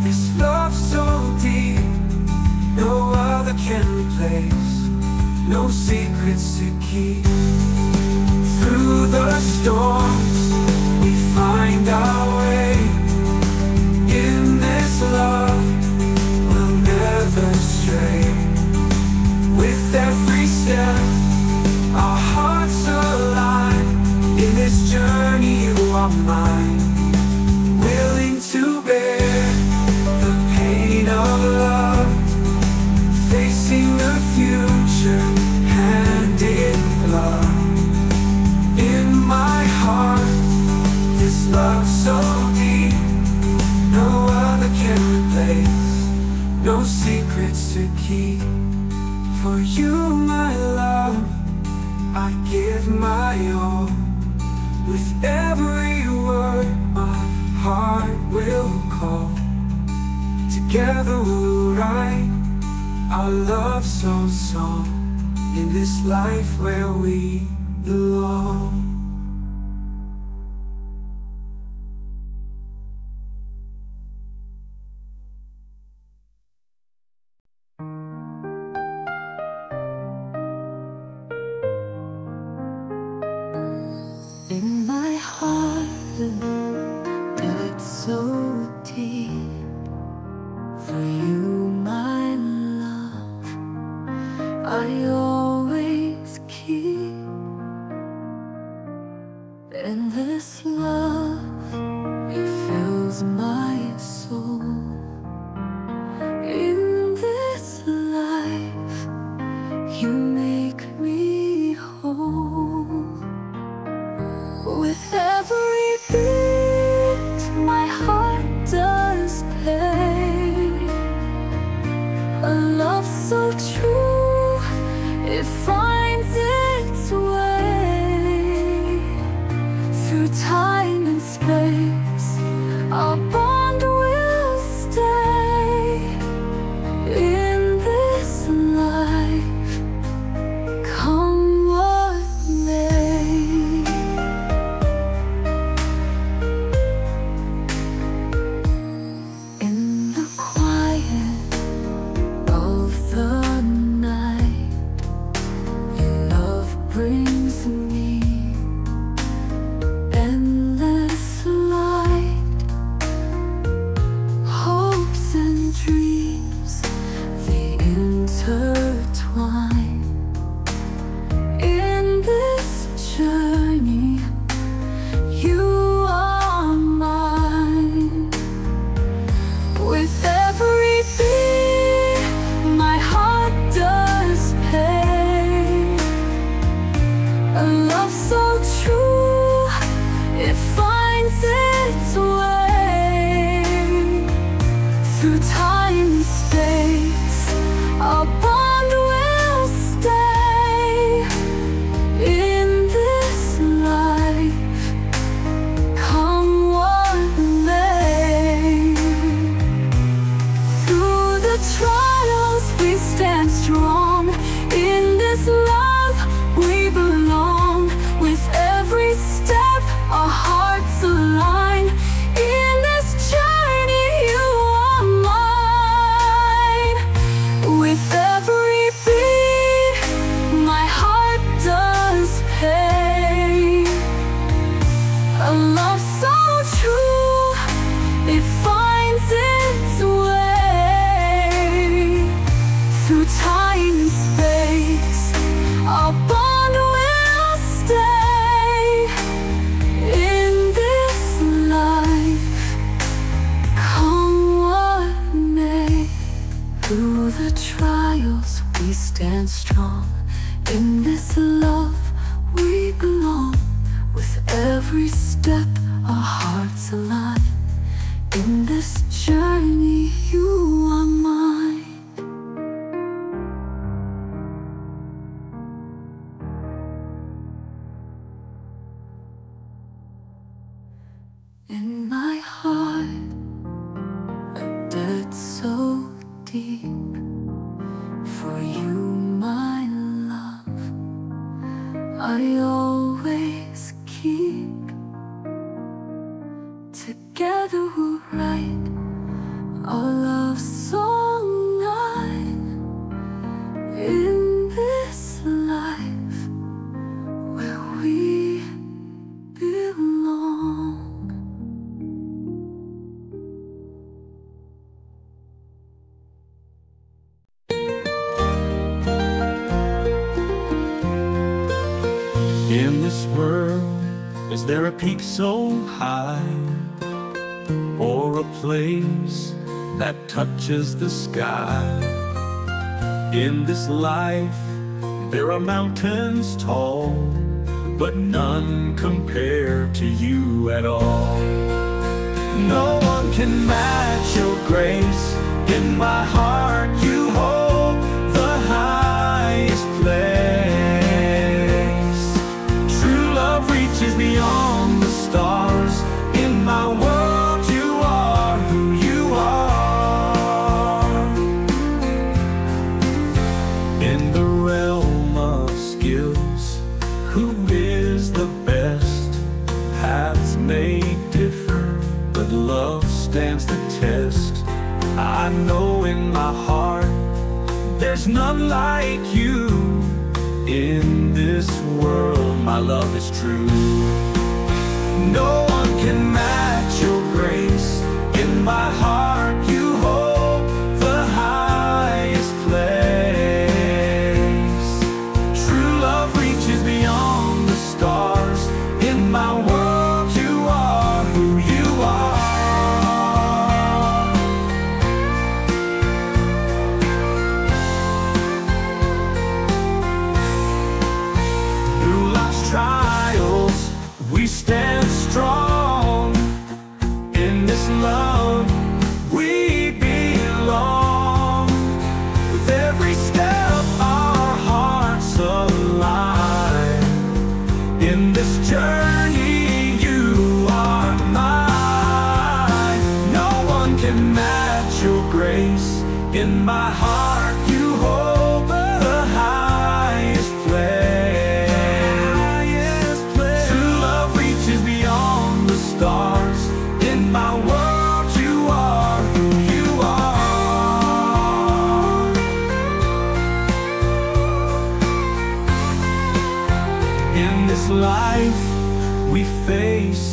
this love so deep, no other can place, no secrets to keep. Through the storms, we find our way. In this love, we'll never stray. With every step, our hearts align. In this journey, you are mine. Willing to bear the pain of love, facing the future hand in glove. In my heart, this love so deep, no other can replace, no secrets to keep. For you, my love, I give my all. With every word, my heart will call. Together we'll write our love song in this life where we belong. It finds its way Through the trials we stand strong. In this love we belong. With every step our hearts align. In this journey you are mine. In my heart a debt so deep, for you, my love, I always keep. Together we'll write our love song line. In this life where we belong. In this world, is there a peak so high? Or a place that touches the sky? In this life there are mountains tall, but none compare to you at all. No one can match your grace. In my heart you hold the highest place. True love reaches beyond the stars. In my world stands the test. I know in my heart there's none like you. In this world my love is true. No one can match your grace. In my heart you hold the highest place. True love reaches beyond the stars. In my world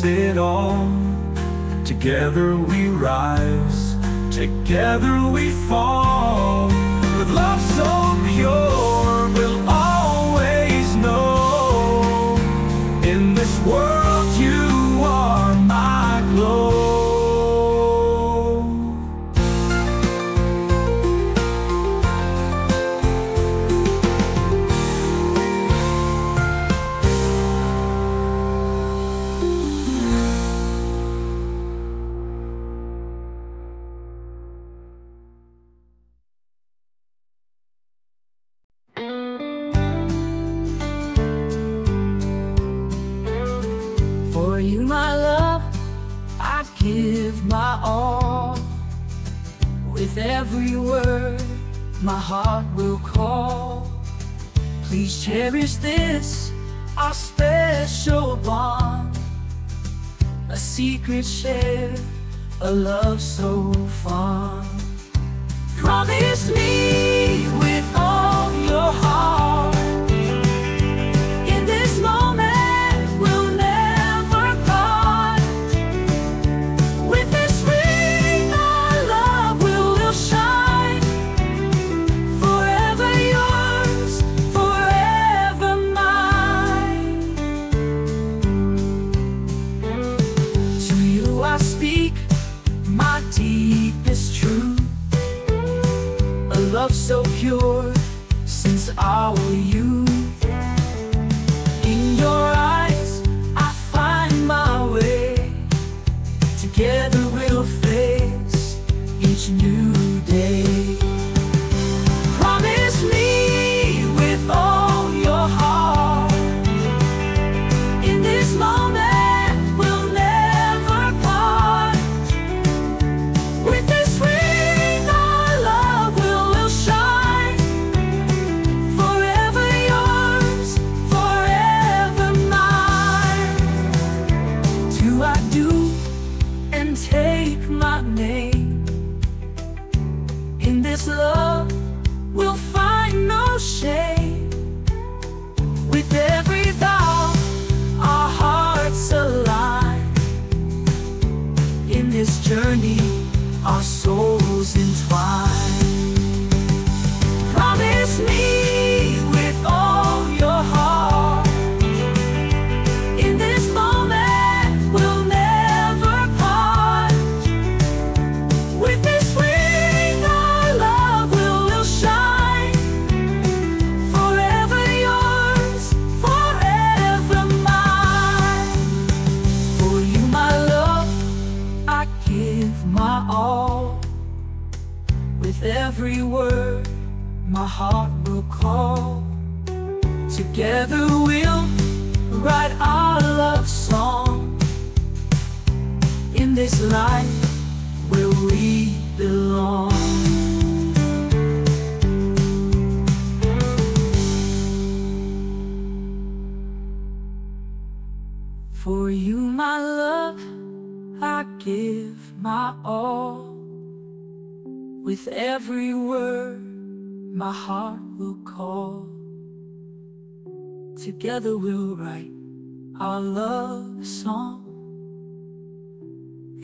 it all. Together we rise, together we fall. With love so pure we'll always know. In this world you are my glow. For you, my love, I give my all. With every word, my heart will call. Please cherish this, our special bond. A secret shared, a love so fond. Promise me with all your heart. In this moment I speak my deepest truth. love so pure since I were you. In your eyes, I find my way. Together we'll face each new day. Promise me with all your heart, in this moment we'll never part. With this ring our love will shine, forever yours, forever mine. Do I do and take my name? In this love we'll find no shame. With every vow, our hearts align. In this journey, our souls entwine. Promise me with all your heart, in this moment, we'll never part. With this ring, our love will shine. Forever yours, forever mine. For you, my love, I give my all. With every word, my heart will call. Together we'll write our love song. In this life where we belong. For you, my love, I give my all. With every word, my heart will call. Together we'll write our love song.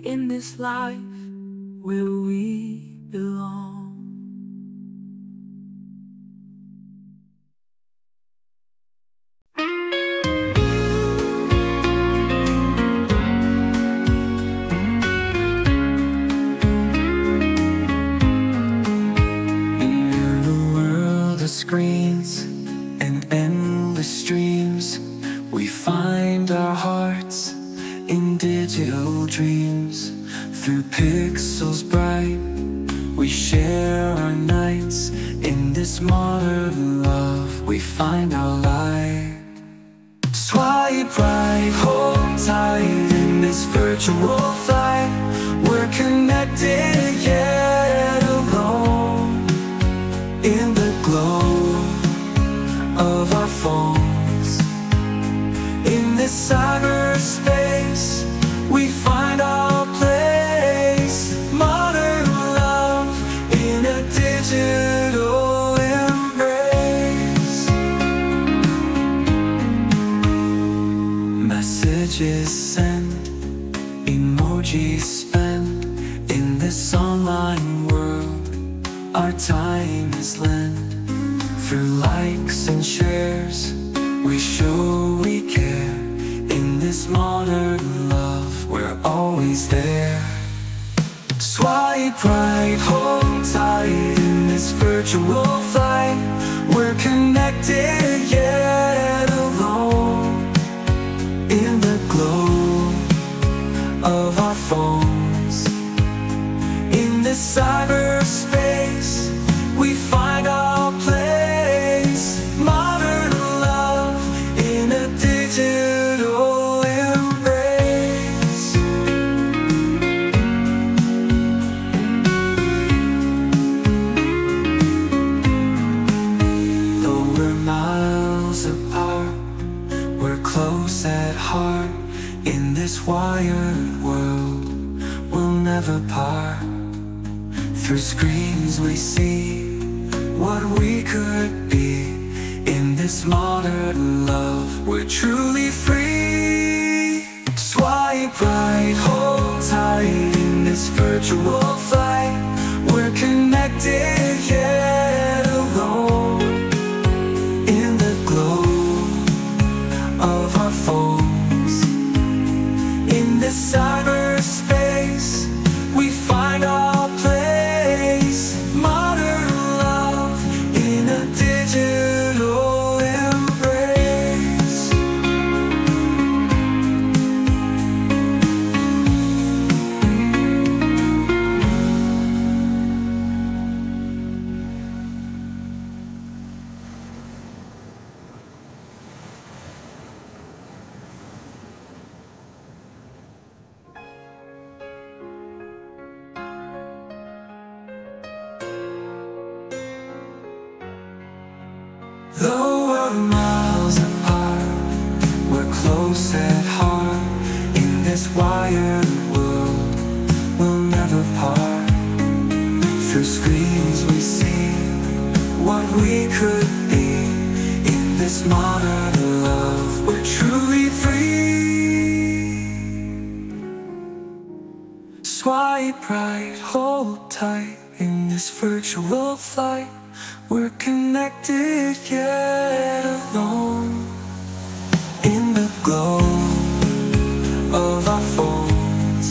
In this life where we belong. In a world of screens and endless dreams, we find our hearts in digital dreams. Through pixels bright, we share our nights. In this modern love, we find our light. Swipe right, hold tight in this virtual flight. We're connected yet alone. In the glow of our phones, in this cyberspace, we find our place. Modern love in a digital embrace. Messages sent, emojis spent. In this online world, our time is lent. Through likes and shares, we show we care. In this modern love, we're always there. Swipe right, hold tight in this virtual flight. We're connected yet alone. In the glow of our phones, in this cyberspace, we find our place. Wired world will never part. Through screens we see what we could be. In this modern love, we're truly free. Swipe right, hold tight in this virtual flight. We're connected yet alone. In the glow of our phone, cyberspace, we find our place. Modern love. We're miles apart, we're close at heart. In this wired world, we'll never part. Through screens we see what we could be. In this modern love, we're truly free. Swipe right, hold tight. In this virtual flight, we're connected yet alone. In the glow of our phones,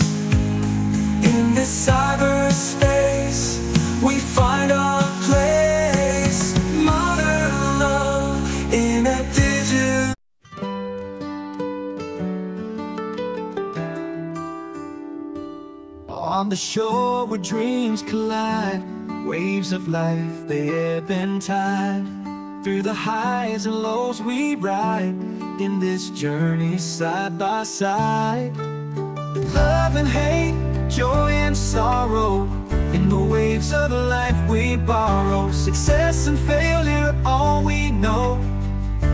in this cyberspace, we find our place. Modern love in a digital. On the shore where dreams collide, waves of life, they ebb and tide. Through the highs and lows we ride, in this journey side by side. Love and hate, joy and sorrow, in the waves of life we borrow. Success and failure, all we know,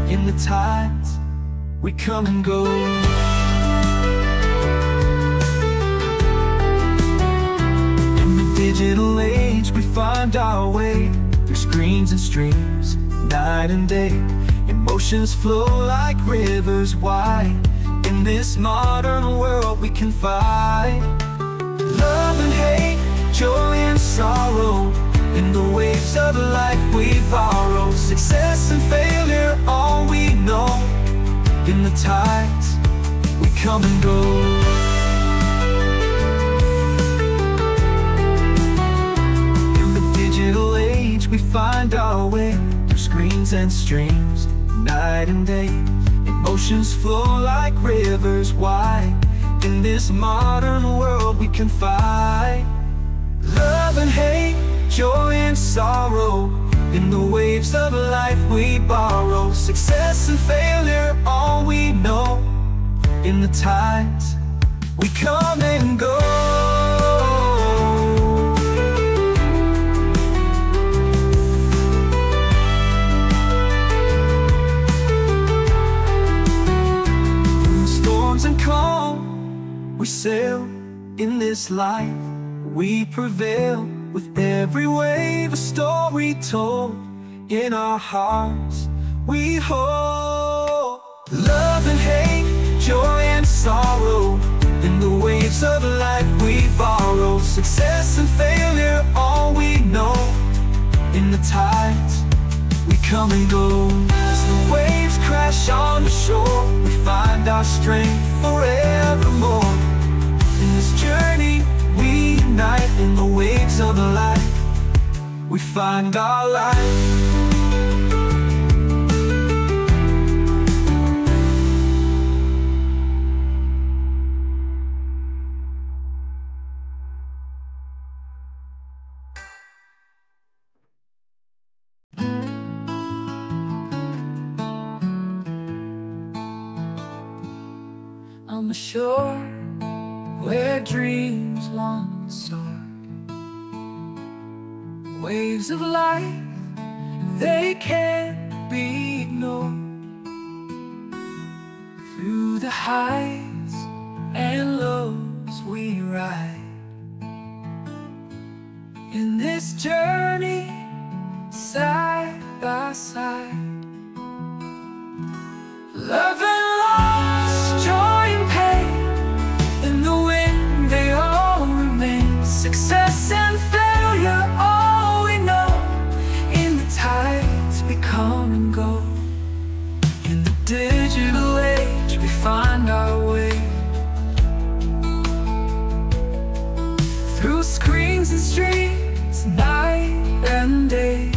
in the tides we come and go. In the digital age, we find our way through screens and streams, night and day. Emotions flow like rivers wide. In this modern world we can find love and hate, joy and sorrow. In the waves of life we borrow. Success and failure, all we know. In the tides, we come and go. Digital age, we find our way through screens and streams, night and day. Emotions flow like rivers wide. In this modern world we can find love and hate, joy and sorrow. In the waves of life we borrow. Success and failure, all we know. In the tides, we come and go. We sail in this life, we prevail. With every wave a story told. In our hearts we hold love and hate, joy and sorrow. In the waves of life we borrow. Success and failure, all we know. In the tides, we come and go. As the waves crash on the shore, we find our strength forevermore. Journey, we unite. In the waves of life, we find our life. On the shore where dreams once soared, waves of life, they can't be ignored. Through the highs and lows we ride. In this journey, side by side. Love and loss, joy and pain, success and failure, all we know. In the tides we come and go. In the digital age we find our way. Through screens and streams, night and day.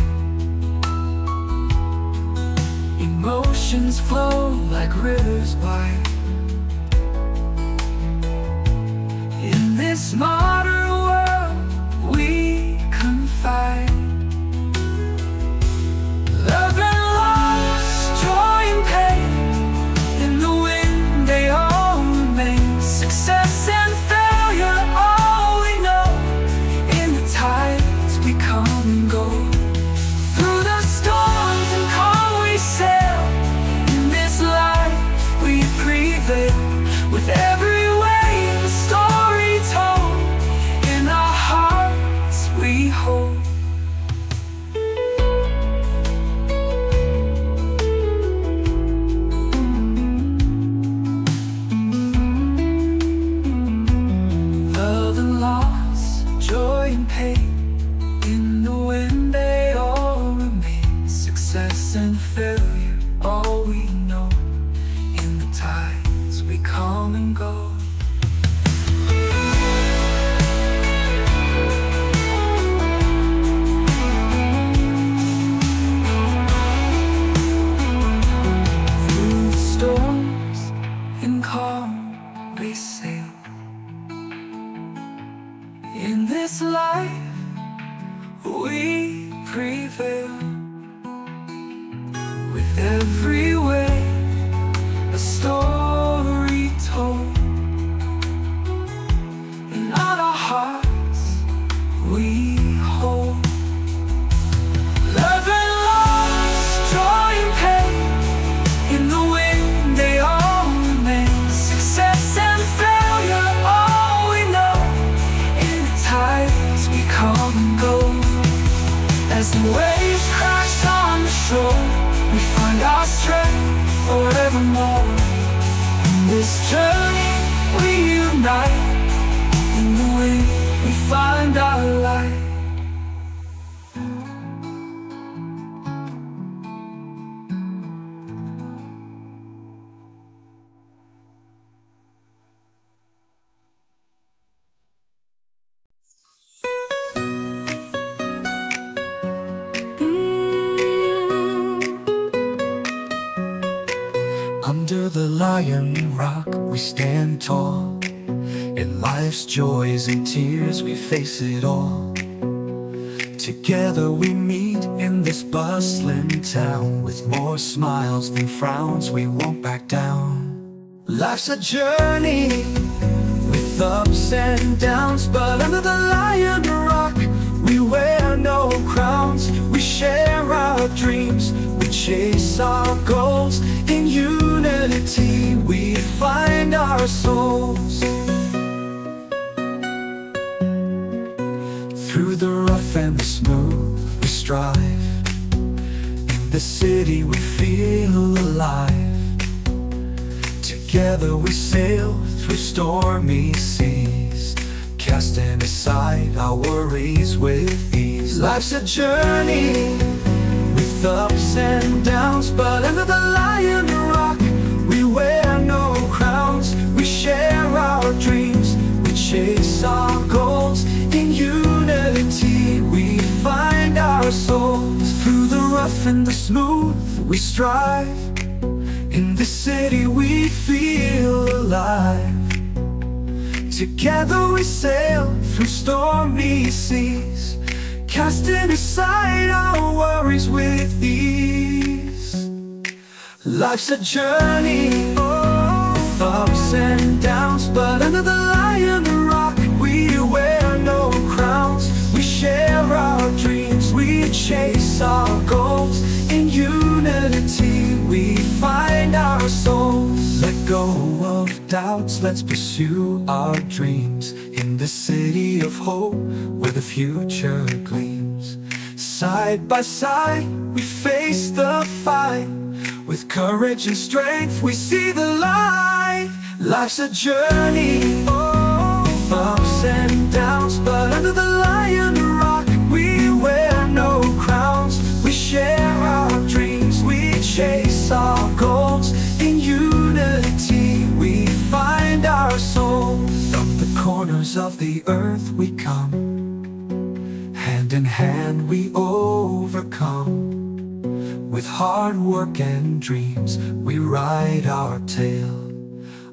Emotions flow like rivers wide. In this modern go. Through the storms and calm we sail. prevail. With every wave, a story told. In all our hearts, we hold. Love and loss, joy and pain. In the wind, they all remain. Success and failure, all we know. In the tides, we come and go. As the waves crash on the shore, we find our strength forevermore. In this journey, we unite. In the wind, we find our light. Under the lion rock, we stand tall. In life's joys and tears, we face it all. Together we meet in this bustling town. With more smiles than frowns, we won't back down. Life's a journey with ups and downs, but under the lion rock, we wear no crowns. We share our dreams, we chase our goals. In unity, we find our souls. Through the rough and the smooth, we strive. In the city, we feel alive. Together we sail through stormy seas, casting aside our worries with ease. Life's a journey with ups and downs, but under the lion rock, we wear no crowns. We share our dreams, we chase our goals. In unity, we find our souls. Through the rough and the smooth, we strive. In this city, we feel alive. Together we sail through stormy seas, casting aside our worries with ease. Life's a journey, oh, ups and downs, but under the lion rock, we wear no crowns. We share our dreams, we chase our goals. In unity, we find our souls. Let go of doubts, let's pursue our dreams. In the city of hope, where the future gleams. Side by side, we face the fight. With courage and strength, we see the light. Life's a journey, oh, with ups and downs, but under the lion rock, we wear no crowns. We share our dreams, we chase our goals. In unity, we find our souls. From the corners of the earth we come, hand in hand we overcome. With hard work and dreams, we ride our tale.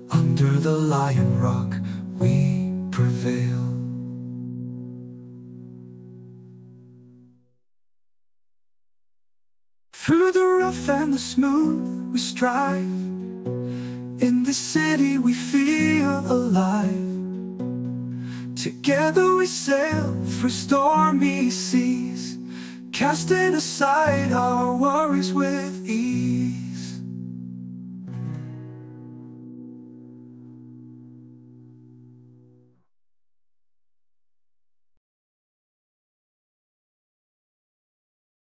Under the lion rock, we prevail. Through the rough and the smooth, we strive. In this city, we feel alive. Together we sail through stormy seas, casting aside our worries with ease.